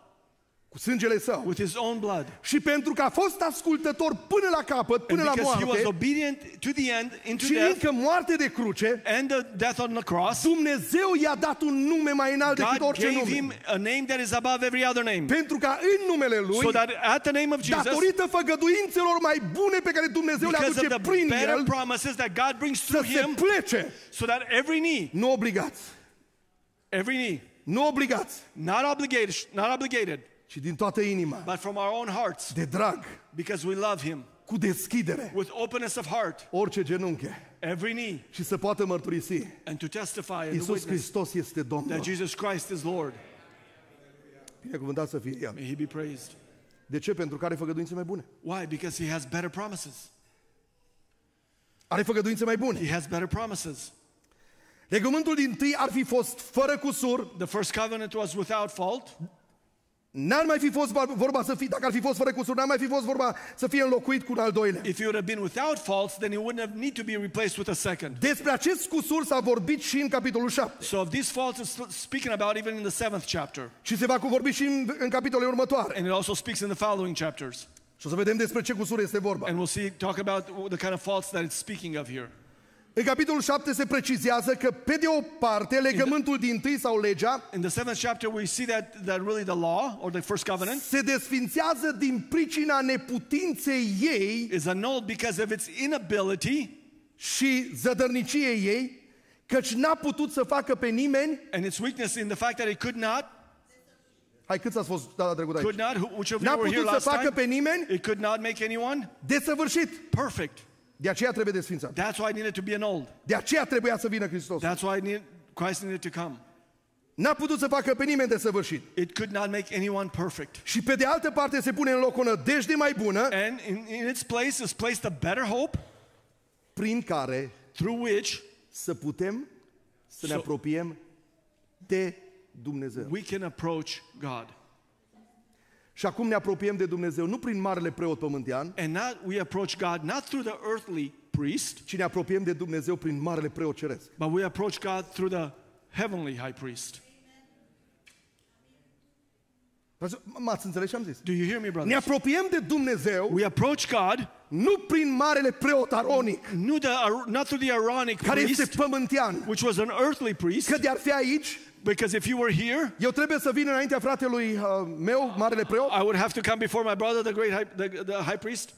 Cu sângele său. With his own blood. Și pentru că a fost ascultător până la capăt, până la moarte. He was obedient to the end, into death. Și încă moarte de cruce. And the death on the cross. Dumnezeu i-a dat un nume mai înalt decât orice nume. God gave him a name that is above every other name. Pentru că în numele lui, so that at the name of Jesus, datorită făgăduințelor mai bune pe care Dumnezeu le aduce prin el, that God brings through him, să se plece. So that every knee, nu obligați. Every knee, nu obligați. Not obligated, not obligated. Ci din toată inima, but from our own hearts, de drag, because we love him, cu deschidere, with openness of heart, orice genunchi, every knee, și să poată mărturisi, and to testify, Isus Hristos este Domnul, that Jesus Christ is Lord. Binecuvântat să fie El. May he be praised. De ce? Pentru că are făgăduințe mai bune. Why? Because he has better promises. Are făgăduințe mai bune. He has better promises. Legământul dintâi ar fi fost fără cusur. The first covenant was without fault. N-ar mai fi fost vorba să fie, dacă ar fi fost fără cusur, n-ar mai fi fost vorba să fie înlocuit cu un al doilea. If you would have been without faults, then you wouldn't need to be replaced with a second. Despre acest cusur s-a vorbit și în capitolul șapte. So of these faults is speaking about even in the seventh chapter. Și se va vorbi și în, în capitolele următoare. And it also speaks in the following chapters. Și o să vedem despre ce cusur este vorba. And we'll see talk about the kind of faults that it's speaking of here. În capitolul șapte se precizează că pe de o parte legământul dintâi sau legea, in the seventh chapter we see that that really the law or the first covenant, se desfințează din pricina neputinței ei, is annulled because of its inability, și zădărniciei ei, căci n-a putut să facă pe nimeni, and its weakness in the fact that it could not. Hai, cât ați fost data trecută aici? Could not, which of you were here last time. N-a putut să facă pe nimeni. It could not make anyone desăvârșit. Perfect. De aceea trebuie desfințat. That's why it needed to be annulled. De aceea trebuia să vină Hristos. That's why need, Christ needed to come. N-a putut să facă pe nimeni desăvârșit. It could not make anyone perfect. Și pe de altă parte se pune în loc o nădejde mai bună. And in, in its place is placed a better hope, prin care, through which, să putem să ne so, apropiem de Dumnezeu. We can approach God. Și acum ne apropiem de Dumnezeu nu prin marele preot pământean, and not, we approach God not through the earthly priest, ci ne apropiem de Dumnezeu prin marele preot ceresc. But we approach God through the heavenly high priest. M-ați înțeles ce am zis? Do you hear me, brothers? Ne apropiem de Dumnezeu. We approach God nu prin marele preot aronic, nu the, not through the Aaronic priest, care este pământean, which was an earthly priest. Că de-ar fi aici, because if you were here, eu trebuie să vin înaintea fratelui uh, meu, marele preot. I would have to come before my brother, the great high, the, the high priest.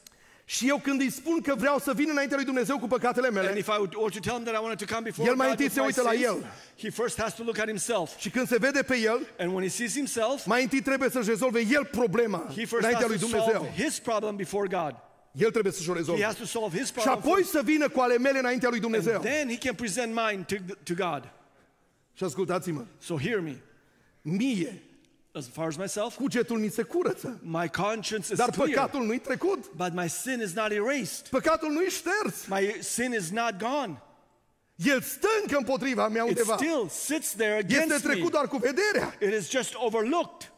Și eu când îi spun că vreau să vin înaintea lui Dumnezeu cu păcatele mele, and if I would, or to tell him that I wanted to come before el mai întâi se uită la el. He first has to look at himself. Și când se vede pe el, and when he sees himself, mai întâi trebuie să-și rezolve el problema înaintea lui Dumnezeu. His problem before God. El trebuie să-și o rezolve. He has to solve his problem. Și apoi să vină cu ale mele înaintea lui Dumnezeu. And then he can present mine to, to God. Și ascultați-mă. So hear me. Mie, as far as myself, cugetul mi se curăță. My conscience is clear. Dar păcatul nu-i trecut. But my sin is not erased. Păcatul nu-i șters. My sin is not gone. El stă încă împotriva mea undeva. It still sits there against me. Este trecut doar cu vederea. It is just overlooked.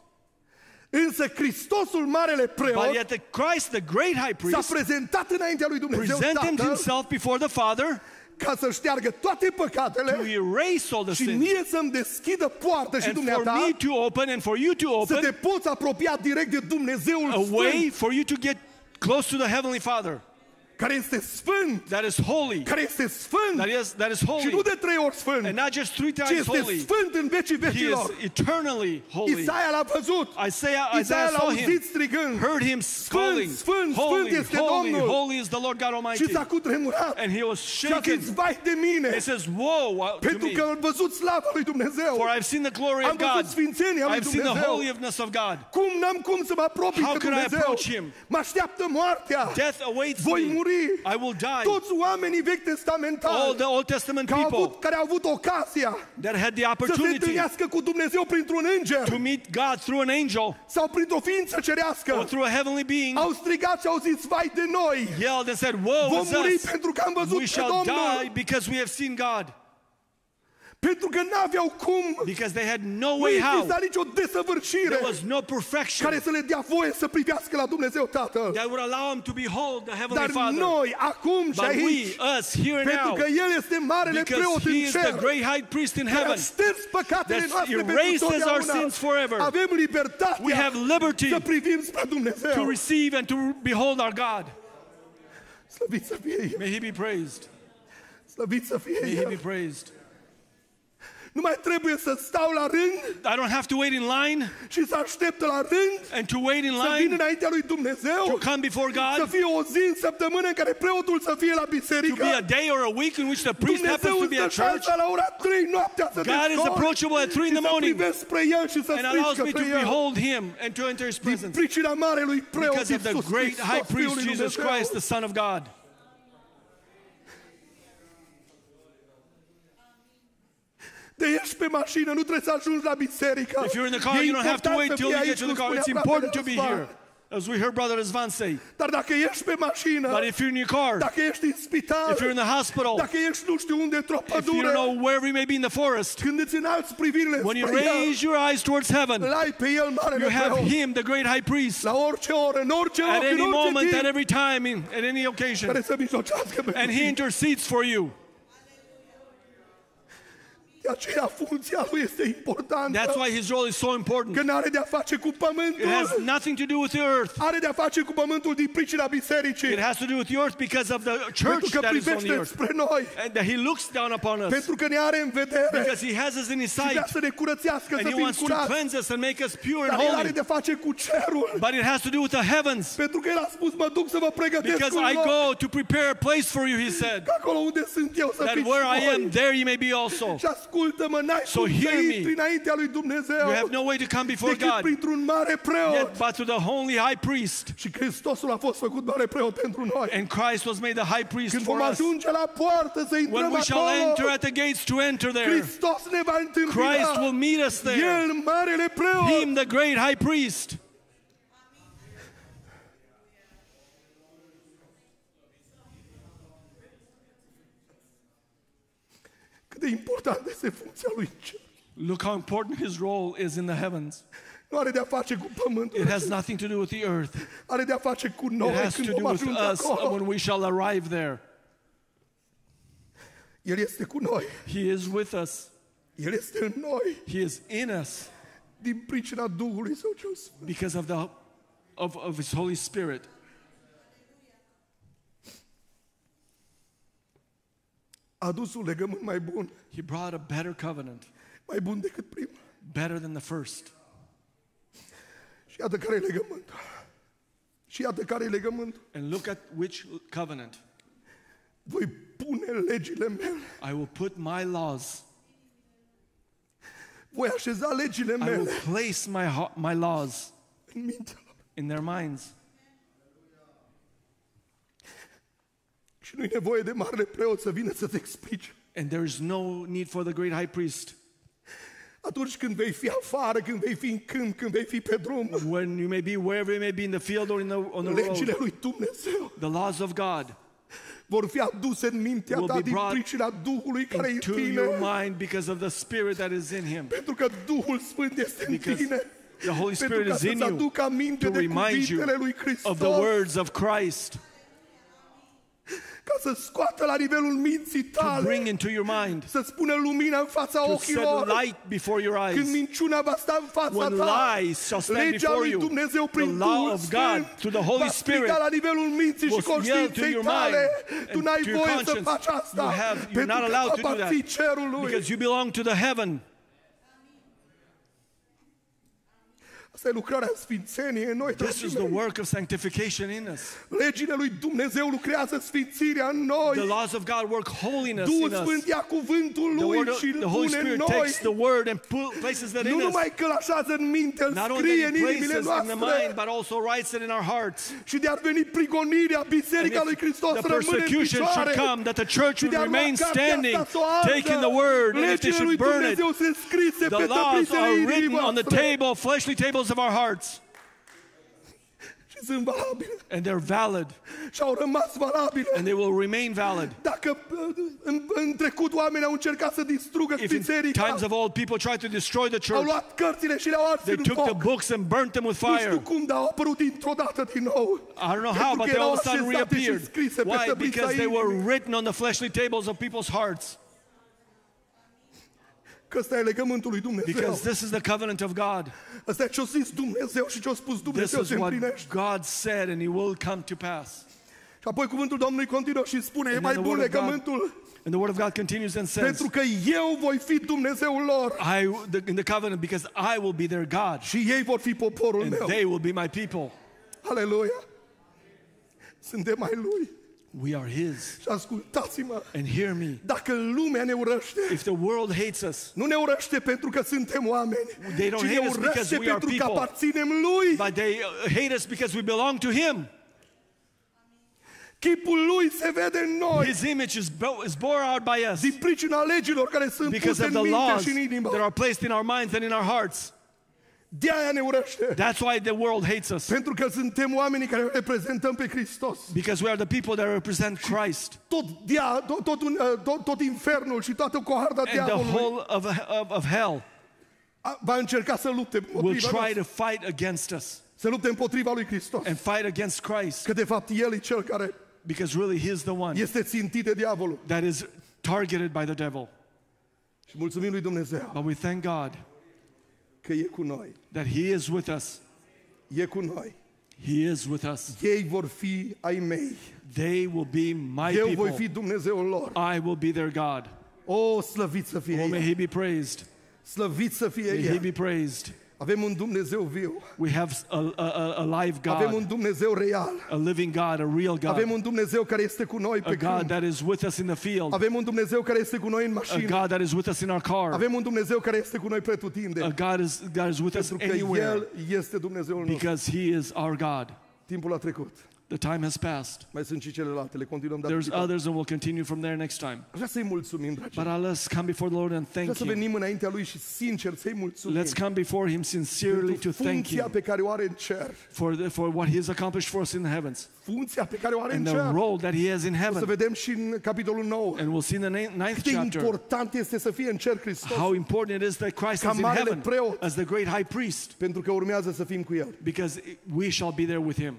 Însă Hristosul marele preot, but yet the Christ, the great high priest, s-a prezentat înaintea lui Dumnezeu Tatăl, himself before the Father, ca să șteargă toate păcatele și mie să-mi deschidă poartă și dumneata să te poți apropia direct de Dumnezeul Sfânt, care este Sfânt, care este Sfânt și nu de trei ori Sfânt, ci este Sfânt în vecii vecilor. Isaia l-a văzut, Isaia l-a auzit strigând, Sfânt, Sfânt, Sfânt este Domnul, și s-a cutremurat și a zis, vai de mine, pentru că am văzut slava lui Dumnezeu, am văzut sfințenia lui Dumnezeu, cum n-am cum să mă apropii de Dumnezeu, mă așteaptă moartea, voi muri. I will die. Toți oamenii vechi testamentari, all the Old Testament people, au avut, care au avut ocazia să se întâlnească cu Dumnezeu printr-un înger, to meet God through an angel, sau printr-o ființă cerească, or through a heavenly being, au strigat și au zis, vai de noi, yelled and said, woe is us, vom muri pentru că am văzut pe Domnul. We shall die because we have seen God. Pentru că n-aveau cum. Because they had no way how. Nu exista nicio desăvârșire. There was no perfection. Care să le dea voie să privească la Dumnezeu Tatăl. That would allow them to behold the Heavenly Father. Dar noi acum și aici. Pentru că El este marele preot în cer. Care a stârns păcatele noastre pentru totdeauna. Avem libertatea să privim spre Dumnezeu. To receive and to behold our God. Slăvit să fie El. May He be praised. Slăvit să fie El. May He be praised. Nu mai trebuie să stau la rând. I don't have to wait in line. Și să aștept la rând. And to wait in line. Să vin înaintea lui Dumnezeu. To come before God. Să fie o zi în săptămână în care preotul să fie la biserică. To be a day or a week in which the priest happens to be at church. La ora trei noaptea să descoperi. God is approachable at three in the morning. And allows me to behold Him and to enter His presence. Pricina marelui preot Iisus Hristos. Because of the great high priest Jesus Christ, the Son of God. Ești pe mașină, nu trebuie să ajungi la biserică. If you're in the car, you don't have to wait till you get to the car. It's important to be here. As we heard Brother Răzvan say. Dar dacă ești pe mașină, but if you're in your car, dacă ești în spital, if you're in the hospital, dacă ești nu știu unde într-o pădure, if you don't know where we may be in the forest, când îți înalți privirile spre El, when you raise your eyes towards heaven, you have Him, the great high priest, la orice oră, în orice loc, at any moment, at every time, at any occasion, and He intercedes for you. Aceea funcția lui este importantă. That's why His role is so important. Că n-are de-a face cu pământul. It has nothing to do with the earth. Are de-a face cu pământul din pricina bisericii. It has to do with the earth because of the church that is on the earth. Spre noi. And that He looks down upon us. Pentru că ne are în vedere. Because He has us in His sight. Vrea să ne curățească, să fim curați. To cleanse us and make us pure and holy. Dar are de-a face cu cerul. But it has to do with the heavens. Pentru că El a spus, mă duc să vă pregătesc un loc. Because I go to prepare a place for you, He said. Acolo unde sunt eu să fiți voi. That where I am, there you may be also. Ascultă-mă, n-ai cum să intri înaintea lui Dumnezeu decât printr-un mare preot. Și Hristosul a fost făcut mare preot pentru noi. Când vom ajunge la poartă să intrăm acolo, Hristos ne va întâmpina. El, marele preot. De important este funcția lui în cer. Look how important His role is in the heavens. Nu are de-a face cu pământul. It has nothing to do with the earth. Are de-a face cu noi când vom ajunge acolo. When we shall arrive there. El este cu noi. He is with us. El este în noi. He is in us. Din pricina Duhului Său cel Sfânt. Because of the of of His Holy Spirit. A adus un legământ mai bun. He brought a better covenant. Mai bun decât primul. Better than the first. Și iată care e legământul. Și iată care e legământul. And look at which covenant. Voi pune legile mele. I will put my laws. Voi așeza legile mele. I will place my my laws. În mintea lor. In their minds. Și nu e nevoie de marele preot să vină să te explice. And there is no need for the great high priest. Atunci când vei fi afară, când vei fi în câmp, când vei fi pe drum. When you may be wherever you may be in the field or in the, on the road. Legile lui Dumnezeu. The laws of God. Vor fi aduse în mintea ta din pricina Duhului care e în tine. Because of the spirit that is in him. Pentru că Duhul Sfânt este în tine. The Holy Spirit is in you. To remind you of the words of Christ. Ca să scoată la nivelul minții tale, să spună lumina în fața ochilor, când minciuna va sta în fața ta, legea lui Dumnezeu prin Duhul Sfânt va striga la nivelul minții și conștiinței tale. Tu n-ai voie să faci asta, pentru că aparții cerului. Asta e lucrarea sfințeniei în noi. This is the work of sanctification in us. Legile lui Dumnezeu lucrează sfințirea în noi. The laws of God work holiness in us. Duhul Sfânt ia cuvântul lui și îl pune în noi. The Holy Spirit takes the word and places that in us. Nu numai că îl așează în minte, îl scrie în inimile noastre. But also writes it in our hearts. Și de ar veni prigonirea, biserica lui Hristos rămâne în picioare. That the church would remain standing, taking the word, and if they should burn it. The laws are written on the table, fleshly tables of our hearts. sunt valabile. And they're valid. Și au rămas valabile. And they will remain valid. Dacă în, în trecut oamenii au încercat să distrugă biserica. Times of old people tried to destroy the church. Au luat cărțile și le-au ars în foc. They took the books and burnt them with fire. Nu știu cum, dar au apărut dintr-o dată din nou. I don't know how, but they all of a sudden reappeared. Why? Because they were written on the fleshly tables of people's hearts. Că ăsta e legământul lui Dumnezeu. Because this is the covenant of God. Asta e ce-a zis Dumnezeu și ce-a spus Dumnezeu se împlinește. This is what God said and it will come to pass. Și apoi cuvântul Domnului continuă și spune, e mai bun legământul. And the word of God continues and says, pentru că eu voi fi Dumnezeul lor. I, the, in the covenant, because I will be their God. Și ei vor fi poporul meu. And they will be my people. Hallelujah. Suntem ai lui. We are His. Și ascultați-mă. And hear me. Dacă lumea ne urăște, if the world hates us, nu ne urăște pentru că suntem oameni, they don't hate us because we are people, aparținem lui. But they hate us because we belong to Him. Chipul lui se vede în noi. His image is, is bore out by us. Din pricina legilor care sunt puse în minte și în inimă. That are placed in our minds and in our hearts. De-aia ne urăște. That's why the world hates us. Pentru că suntem oamenii care reprezentăm pe Hristos. Because we are the people that represent Christ. Tot dia, tot tot, un, tot, tot infernul și toată coarda diavolului. And the whole of, of, of hell. Va încerca să lupte împotriva. Will try to fight against us. Să lupte împotriva lui Hristos. And fight against Christ. Că de fapt el e cel care. Because really he is the one. Este țintit de diavolul. That is targeted by the devil. Și mulțumim lui Dumnezeu. But we thank God. Că e cu noi. That He is with us. E cu noi. He is with us. Ei vor fi ai mei. They will be my people. Eu voi fi Dumnezeul lor. I will be their God. Oh, slăvit să fie. Oh, may He be praised. Slăvit să fie. May He be praised. Avem un Dumnezeu viu. We have a, a, a live God. Avem un Dumnezeu real. A living God, a real God. Avem un Dumnezeu care este cu noi pe câmp. A God that is with us in the field. Avem un Dumnezeu care este cu noi în mașină. A God that is with us in our car. Avem un Dumnezeu care este cu noi pretutindeni. A God is, that is with us anywhere. Pentru că El este Dumnezeul nostru. Because He is our God. Timpul a trecut. The time has passed. Mai sunt și celelalte, le continuăm data viitoare. There's others and we'll continue from there next time. Vreau să-i mulțumim, dragi. But let's come before the Lord and thank Him. Să venim înaintea lui și sincer să-i mulțumim. Let's come before Him sincerely to thank Him. Pe care o are în cer. For the, for what He has accomplished for us in the heavens. Funcția pe care o are în cer. And the role that He has in heaven. Să vedem și în capitolul nouă. And we'll see in the ninth chapter. Cât important este să fie în cer Hristos. How important it is that Christ is in heaven as the great high priest. Pentru că urmează să fim cu El. Because we shall be there with Him.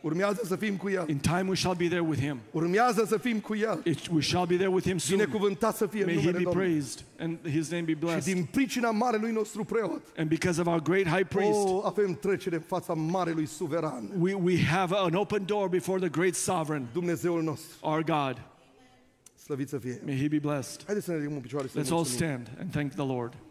Urmează să fim cu El. In time we shall be there with Him. Urmează să fim cu El. It, we shall be there with Him soon. Binecuvântat să fie numele Domnului. May He be praised and His name be blessed. Și din pricina marelui nostru preot. And because of our great high priest. Oh, avem trecere în fața marelui suveran. We we have an open door before the great sovereign. Dumnezeul nostru. Our God. Slăvit să fie. May He be blessed. Haideți să ne ridicăm în picioare să ne mulțumim. Let's all stand and thank the Lord.